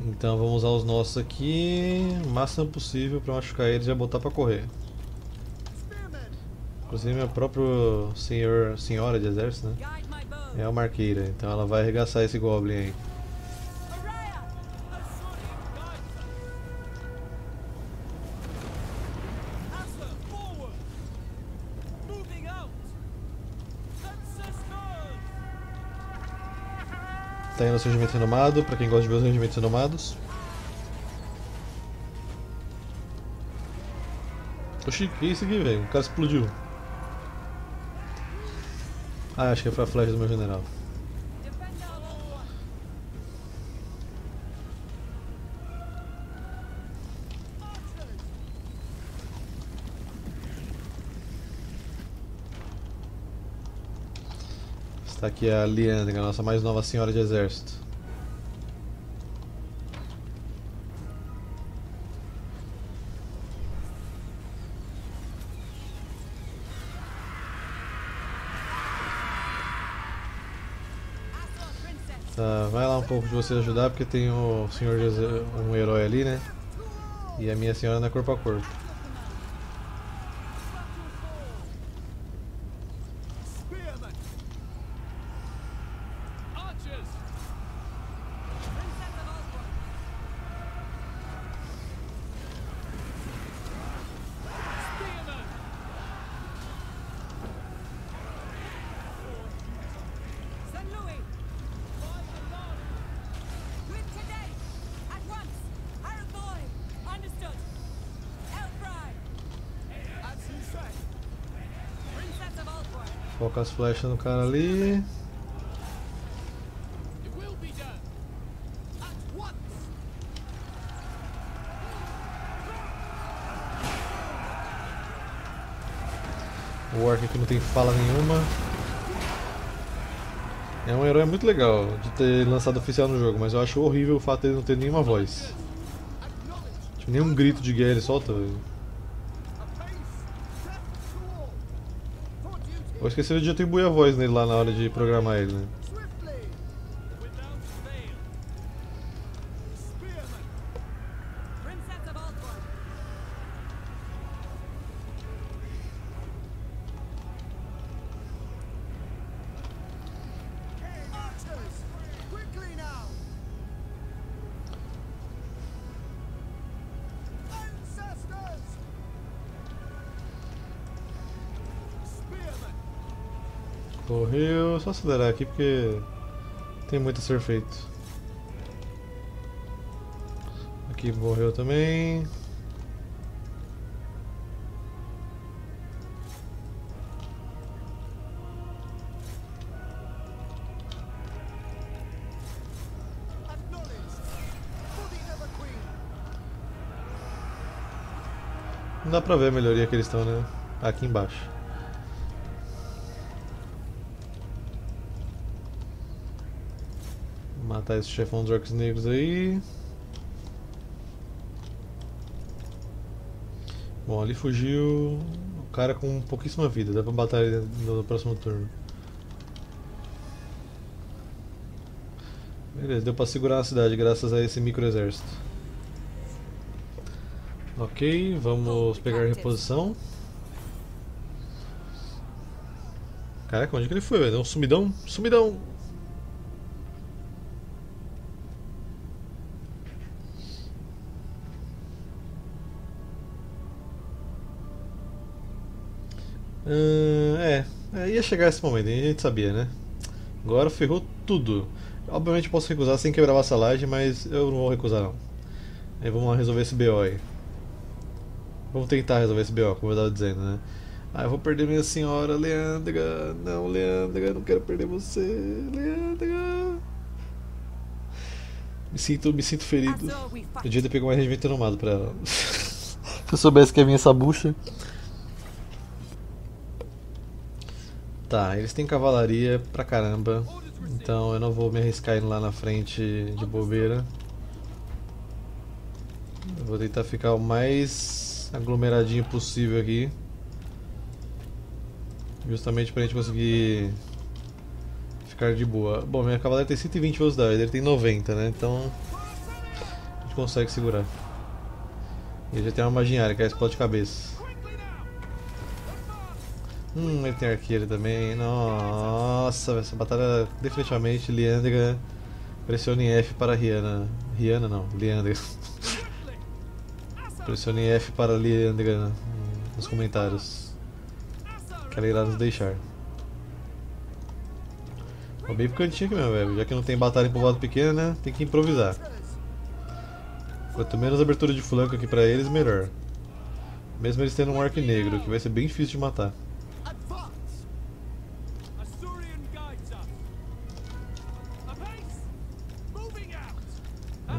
Então vamos usar os nossos aqui, o máximo possível para machucar eles e já botar para correr. Inclusive minha própria senhor, senhora de exército, né? É uma arqueira, então ela vai arregaçar esse goblin aí. Tá aí no seu regimento renomado, pra quem gosta de ver os regimentos renomados. Oxi, que é isso aqui, velho? O cara explodiu. Ah, acho que é pra flecha do meu general. Está aqui a Liandra, a nossa mais nova senhora de exército. Tá, vai lá um pouco de vocês ajudar, porque tem o senhor de exército, um herói ali, né? E a minha senhora não é corpo a corpo. Coloca as flechas no cara ali. O orc aqui não tem fala nenhuma. É um herói muito legal de ter lançado oficial no jogo, mas eu acho horrível o fato de ele não ter nenhuma voz. Tipo, nenhum grito de guerra ele solta. Eu esqueci de atribuir a voz nele lá na hora de programar ele, né? Correu, só acelerar aqui porque tem muito a ser feito. Aqui morreu também. Não dá pra ver a melhoria que eles estão, né? Aqui embaixo. Matar esse chefão dos orcs negros aí. Bom, ali fugiu o cara com pouquíssima vida, dá pra matar ele no próximo turno. Beleza, deu pra segurar a cidade graças a esse micro exército. Ok, vamos pegar a reposição. Caraca, onde que ele foi, velho? Deu um sumidão? Sumidão! Hum, é, ia chegar esse momento, a gente sabia, né? Agora ferrou tudo. Obviamente posso recusar sem quebrar a vassalagem, mas eu não vou recusar não. Aí vamos lá resolver esse B O aí. Vamos tentar resolver esse B O, como eu estava dizendo, né? Ah, eu vou perder minha senhora, Leandra. Não, Leandra, não quero perder você, Leandra. Me sinto, me sinto ferido. Eu devia ter pegado mais regimento renomado pra ela. Se eu soubesse que ia vir essa bucha. Tá, eles têm cavalaria pra caramba, então eu não vou me arriscar indo lá na frente de bobeira. Eu vou tentar ficar o mais aglomeradinho possível aqui, justamente pra gente conseguir ficar de boa. Bom, minha cavalaria tem cento e vinte velocidade, ele tem noventa, né? Então a gente consegue segurar. Ele já tem uma maginária que explode cabeça. Hum, ele tem arqueiro também. Nossa, essa batalha definitivamente Liandra. Pressione F para Rihanna. Rihanna não, Liandra. Pressione F para Liandra nos comentários. Quero ir lá nos deixar. Ó, bem picantinho aqui mesmo, velho. Já que não tem batalha em povoado pequeno, né? Tem que improvisar. Quanto menos abertura de flanco aqui pra eles, melhor. Mesmo eles tendo um orc negro, que vai ser bem difícil de matar.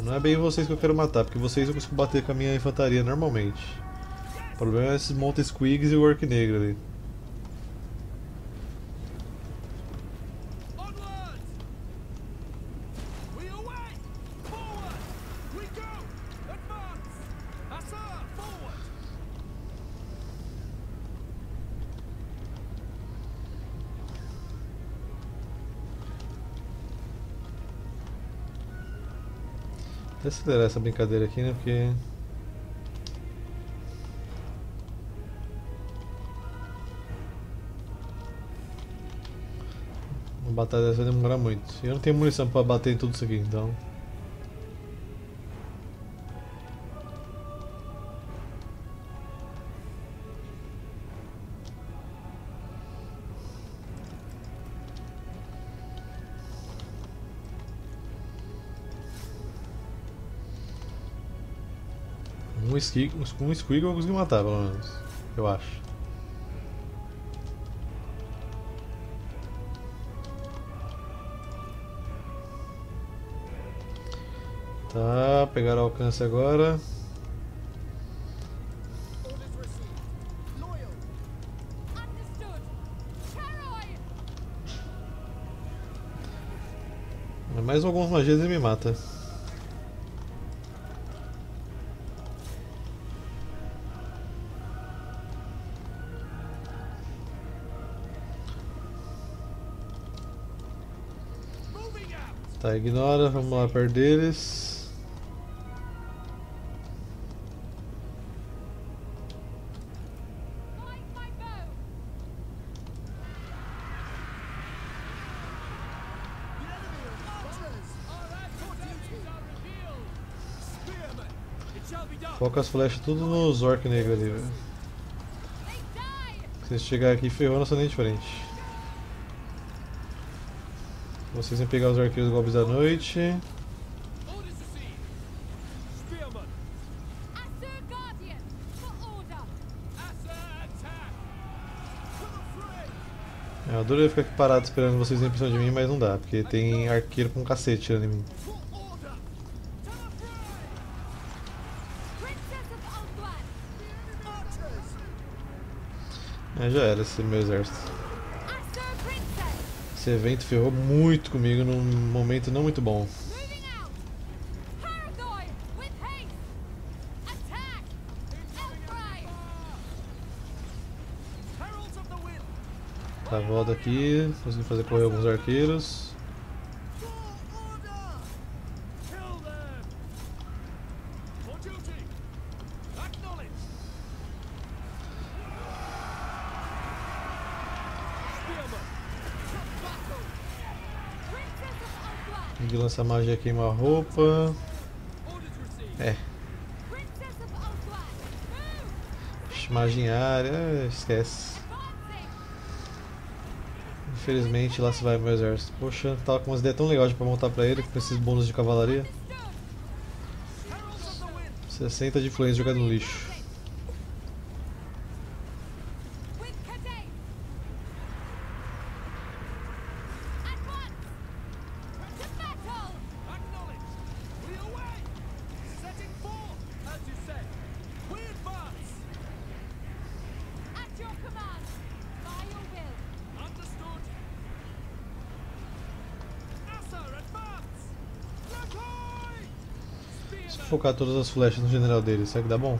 Não é bem vocês que eu quero matar, porque vocês eu consigo bater com a minha infantaria normalmente. O problema é esses montes squigs e o orc negro ali. Vou acelerar essa brincadeira aqui, né? Porque uma batalha dessa vai demorar muito. Eu não tenho munição pra bater em tudo isso aqui, então. Com um squig eu consegui matar, pelo menos. Eu acho. Tá, pegaram alcance agora. Mais algumas magias ele me mata. Tá, ignora, vamos lá perto deles. Foca as flechas tudo nos orc negros ali, velho. Se eles chegarem aqui, ferrou nossa linha de frente. Vocês vão pegar os arqueiros golpes da noite. É, eu adoro ficar aqui parado esperando vocês irem pra cima de mim, mas não dá, porque tem arqueiro com um cacete tirando em mim. É, já era esse meu exército. Esse evento ferrou muito comigo num momento não muito bom. Tá, volta aqui, consegui fazer correr alguns arqueiros. Essa magia queima a roupa. É. Maginária, esquece. Infelizmente lá se vai meu exército. Poxa, tava com umas ideias tão legais pra montar pra ele com esses bônus de cavalaria. sessenta de influência jogado no lixo. Focar todas as flechas no general dele, será que dá bom?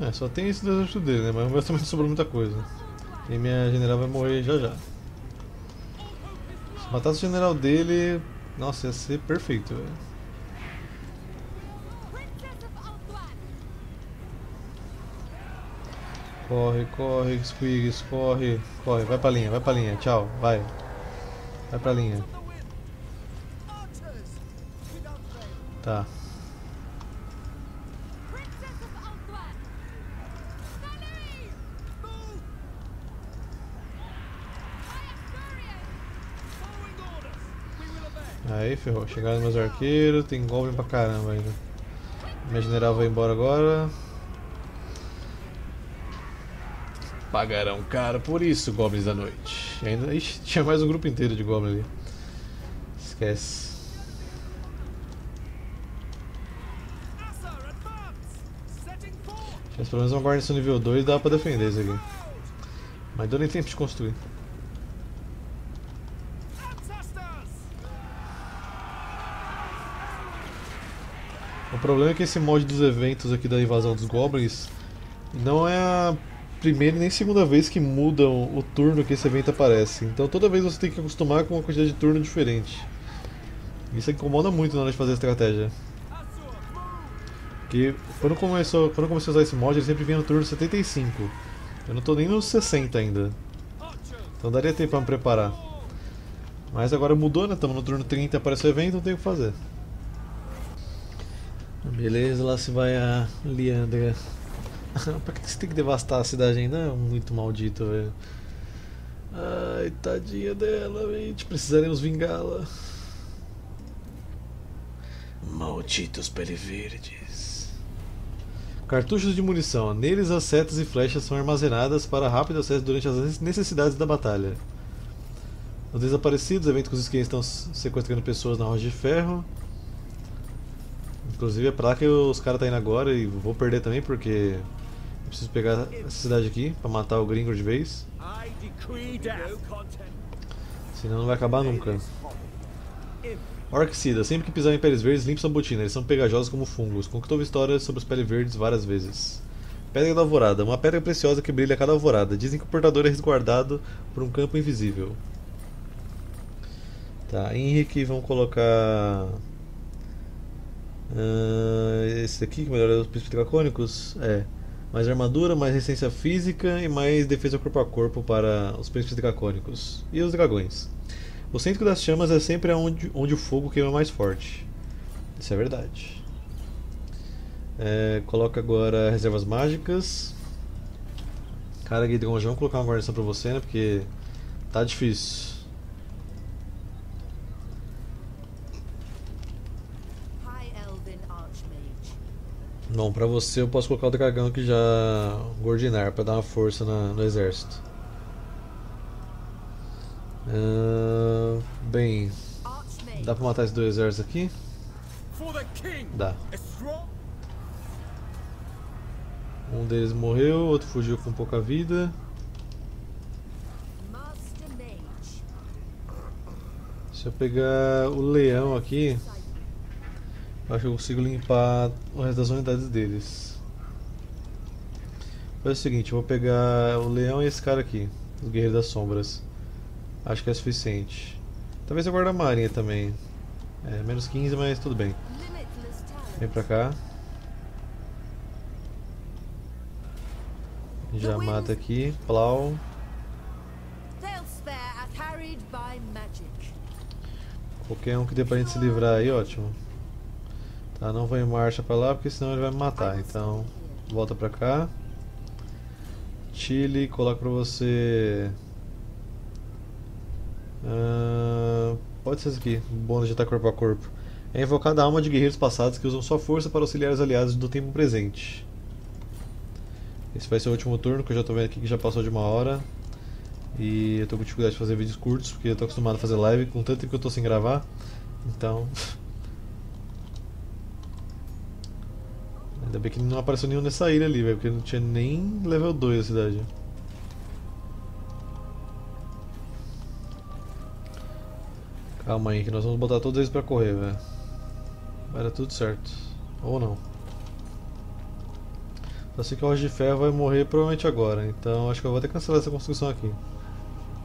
É, só tem esse deserto dele, né? Mas, mas também sobrou muita coisa. E minha general vai morrer já já. Se matasse o general dele... Nossa, ia ser perfeito, velho. Corre, corre, Squiggs, corre. Corre, vai pra linha, vai pra linha, tchau, vai. Vai pra linha. Tá. Aí ferrou, chegaram meus arqueiros, tem goblin pra caramba ainda. Minha general vai embora agora. Pagarão caro por isso, goblins da noite. E ainda ixi, tinha mais um grupo inteiro de goblin ali. Esquece. Mas pelo menos uma guarnição nível dois dá pra defender isso aqui. Mas deu nem tempo de construir. O problema é que esse mod dos eventos aqui da invasão dos goblins não é a primeira nem segunda vez que mudam o turno que esse evento aparece. Então toda vez você tem que acostumar com uma quantidade de turno diferente. Isso incomoda muito na hora de fazer a estratégia. Porque quando, começou, quando eu comecei a usar esse mod ele sempre vinha no turno setenta e cinco. Eu não tô nem no sessenta ainda. Então daria tempo pra me preparar. Mas agora mudou, né? Estamos no turno trinta, aparece o evento, não tem o que fazer. Beleza, lá se vai a Liandra. Pra que você tem que devastar a cidade ainda? Muito maldito, velho. Ai, tadinha dela, gente. Precisaremos vingá-la. Malditos pele-verdes. Cartuchos de munição. Neles as setas e flechas são armazenadas para rápido acesso durante as necessidades da batalha. Os desaparecidos, evento que os esquinhos estão sequestrando pessoas na Rocha de Ferro. Inclusive é pra lá que os caras tá indo agora e vou perder também porque eu preciso pegar essa cidade aqui pra matar o Gringor de vez. Senão não vai acabar nunca. Orcida, sempre que pisar em peles verdes, limpe sua botina, eles são pegajosos como fungos. Conquistou histórias sobre os peles verdes várias vezes. Pedra da Alvorada, uma pedra preciosa que brilha a cada alvorada. Dizem que o portador é resguardado por um campo invisível. Tá, Henrique, vamos colocar... Uh, esse daqui que melhora os príncipes dracônicos é mais armadura, mais resistência física e mais defesa corpo a corpo para os príncipes dracônicos e os dragões. O centro das chamas é sempre onde, onde o fogo queima mais forte. Isso é verdade. É, coloca agora reservas mágicas. Cara, Guidrão, já vou colocar uma guarnição para você, né? Porque tá difícil. Bom, pra você eu posso colocar o dragão aqui já, Gordinar, pra dar uma força na, no exército. Uh, bem, dá pra matar esses dois exércitos aqui? Dá. Um deles morreu, o outro fugiu com pouca vida. Se eu pegar o leão aqui... Acho que eu consigo limpar o resto das unidades deles. Faz o seguinte, eu vou pegar o leão e esse cara aqui, os guerreiros das sombras. Acho que é suficiente. Talvez eu guarde a marinha também. É, menos quinze, mas tudo bem. Vem pra cá. Já mata aqui, plau. Qualquer um que dê pra gente se livrar aí, ótimo. Tá, não vai em marcha pra lá porque senão ele vai me matar, então volta pra cá. Chile, coloco pra você... Uh, pode ser isso aqui, bônus de ataque corpo a corpo. É invocada a alma de guerreiros passados que usam sua força para auxiliar os aliados do tempo presente. Esse vai ser o último turno, que eu já tô vendo aqui que já passou de uma hora. E eu tô com dificuldade de fazer vídeos curtos, porque eu tô acostumado a fazer live, com tanto tempo que eu tô sem gravar. Então... Ainda bem que não apareceu nenhum nessa ilha ali, véio, porque não tinha nem level dois a cidade. Calma aí, que nós vamos botar todos eles pra correr, velho. Vai dar tudo certo. Ou não. Eu sei que o Rocha de Ferro vai morrer provavelmente agora, então acho que eu vou até cancelar essa construção aqui.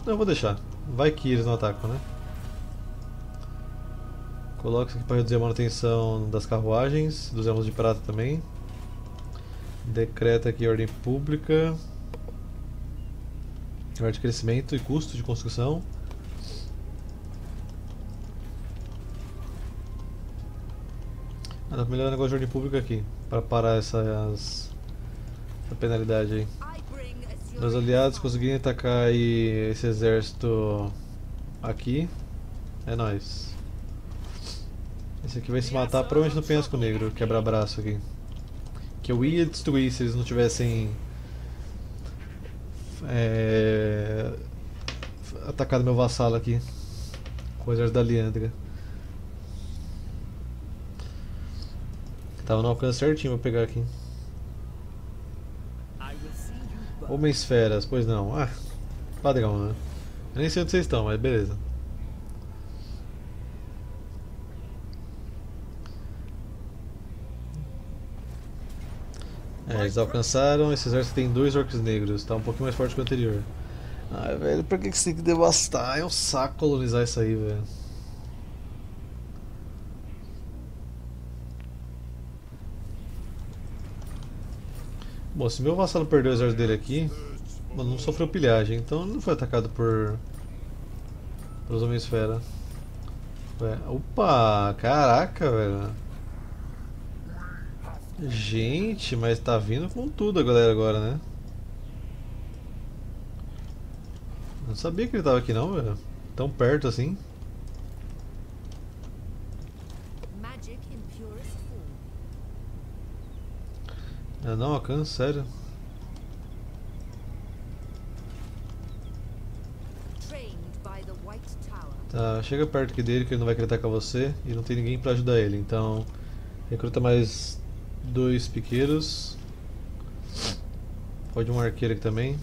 Não, eu vou deixar. Vai que eles não atacam, né? Coloco isso aqui para reduzir a manutenção das carruagens, dos elmos de prata também. Decreta aqui ordem pública. Ordem de crescimento e custo de construção. Ah, dá pra melhorar o negócio de ordem pública aqui, para parar essas, essa penalidade aí. Meus aliados conseguirem atacar aí esse exército aqui, é nóis. Esse aqui vai se matar provavelmente no Penhasco Negro, quebra-braço aqui. Que eu ia destruir se eles não tivessem é, atacado meu vassalo aqui, com o exército da Liandra. Tava no alcance certinho, vou pegar aqui. Homens feras, pois não. Ah, padrão, né? Eu nem sei onde vocês estão, mas beleza. É, eles alcançaram, esse exército tem dois orcs negros, tá um pouquinho mais forte que o anterior. Ai, velho, pra que você tem que devastar? É um saco colonizar isso aí, velho. Bom, se meu vassalo perdeu o exército dele aqui, mano, não sofreu pilhagem, então não foi atacado por pelos homens fera. Opa, caraca, velho. Gente, mas tá vindo com tudo a galera agora, né? Não sabia que ele tava aqui não, velho. Tão perto assim. Eu não alcanço, sério. Tá, chega perto aqui dele que ele não vai querer atacar você e não tem ninguém pra ajudar ele, então recruta mais dois piqueiros. Pode um arqueiro aqui também.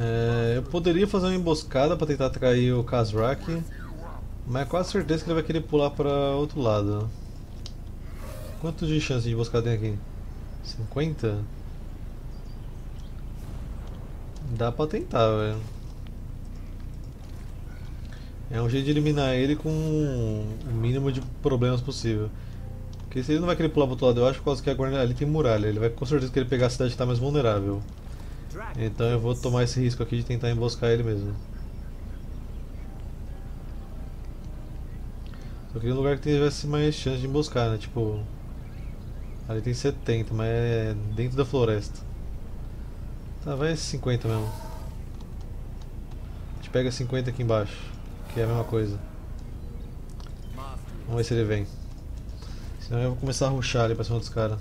É, eu poderia fazer uma emboscada pra tentar atacar aí o Khazrak. Mas é quase certeza que ele vai querer pular para outro lado. Quanto de chance de buscar tem aqui? cinquenta? Dá pra tentar, velho. É um jeito de eliminar ele com o mínimo de problemas possível. Porque se ele não vai querer pular para outro lado, eu acho, por causa que agora ali tem muralha. Ele vai com certeza querer pegar a cidade que está mais vulnerável. Então eu vou tomar esse risco aqui de tentar emboscar ele mesmo. Eu queria um lugar que tivesse mais chance de emboscar, né? Tipo, ali tem setenta, mas é dentro da floresta. Tá, vai cinquenta mesmo. A gente pega cinquenta aqui embaixo, que é a mesma coisa. Vamos ver se ele vem. Senão eu vou começar a rushar ali pra cima dos caras.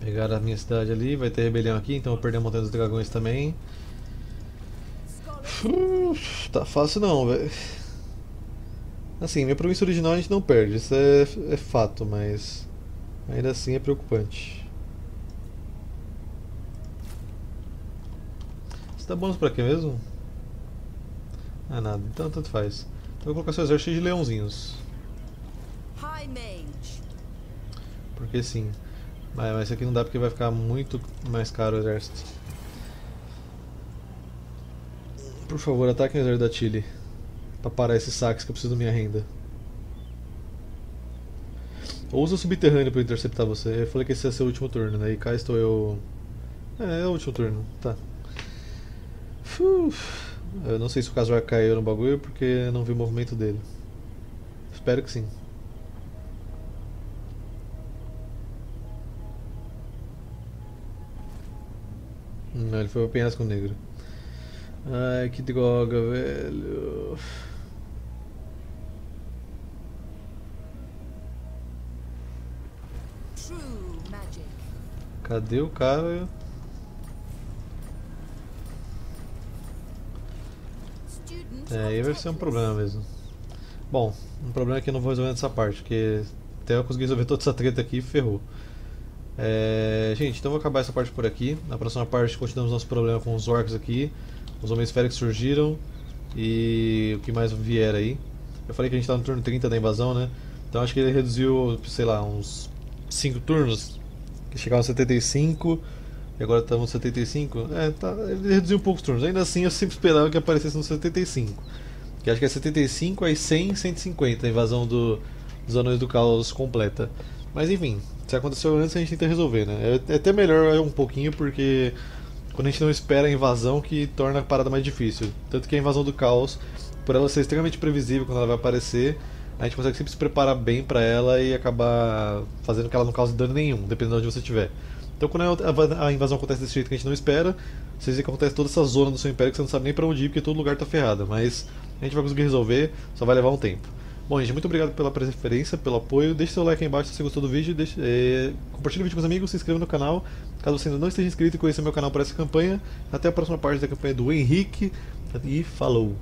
Pegaram a minha cidade ali, vai ter rebelião aqui, então eu vou perder a Montanha dos Dragões também. Tá fácil não, velho. Assim, minha província original a gente não perde, isso é, é fato, mas ainda assim é preocupante. Você dá bônus pra quê mesmo? Ah, nada, então tanto faz. Então eu vou colocar seu exército de leãozinhos. Porque sim. Mas, mas isso aqui não dá porque vai ficar muito mais caro o exército. Por favor, ataquem o exército da Chile para parar esses saques que eu preciso da minha renda. Ou usa o subterrâneo para interceptar você. Eu falei que esse ia ser o último turno, né? E cá estou eu. É, é o último turno, tá. Uf. Eu não sei se o caso vai cair no bagulho porque eu não vi o movimento dele. Espero que sim. Não, ele foi para o Penhasco Negro. Ai, que droga, velho. Cadê o cara? É, aí vai ser um problema mesmo. Bom, um problema é que eu não vou resolver nessa parte, porque até eu conseguir resolver toda essa treta aqui, ferrou. É, gente, então vou acabar essa parte por aqui. Na próxima parte continuamos nosso problema com os orcs aqui. Os homens féricos surgiram e o que mais vier aí. Eu falei que a gente tá no turno trinta da invasão, né? Então acho que ele reduziu, sei lá, uns cinco turnos. Que chegava a setenta e cinco. E agora estamos tá no setenta e cinco. É, tá, ele reduziu poucos turnos. Ainda assim eu sempre esperava que aparecesse no setenta e cinco. Que acho que é setenta e cinco, aí cem, cento e cinquenta. A invasão do, dos Anões do Caos completa. Mas enfim, se aconteceu antes a gente tenta resolver, né? É até melhor um pouquinho porque quando a gente não espera a invasão que torna a parada mais difícil. Tanto que a invasão do caos, por ela ser extremamente previsível quando ela vai aparecer, a gente consegue sempre se preparar bem pra ela e acabar fazendo que ela não cause dano nenhum, dependendo de onde você estiver. Então quando a invasão acontece desse jeito que a gente não espera, vocês veem que acontece toda essa zona do seu império que você não sabe nem pra onde ir porque todo lugar tá ferrado. Mas a gente vai conseguir resolver, só vai levar um tempo. Bom, gente, muito obrigado pela preferência, pelo apoio. Deixe seu like aí embaixo se você gostou do vídeo. Deixe, eh, compartilhe o vídeo com os amigos, se inscreva no canal. Caso você ainda não esteja inscrito e conheça meu canal para essa campanha. Até a próxima parte da campanha do Henrique. E falou!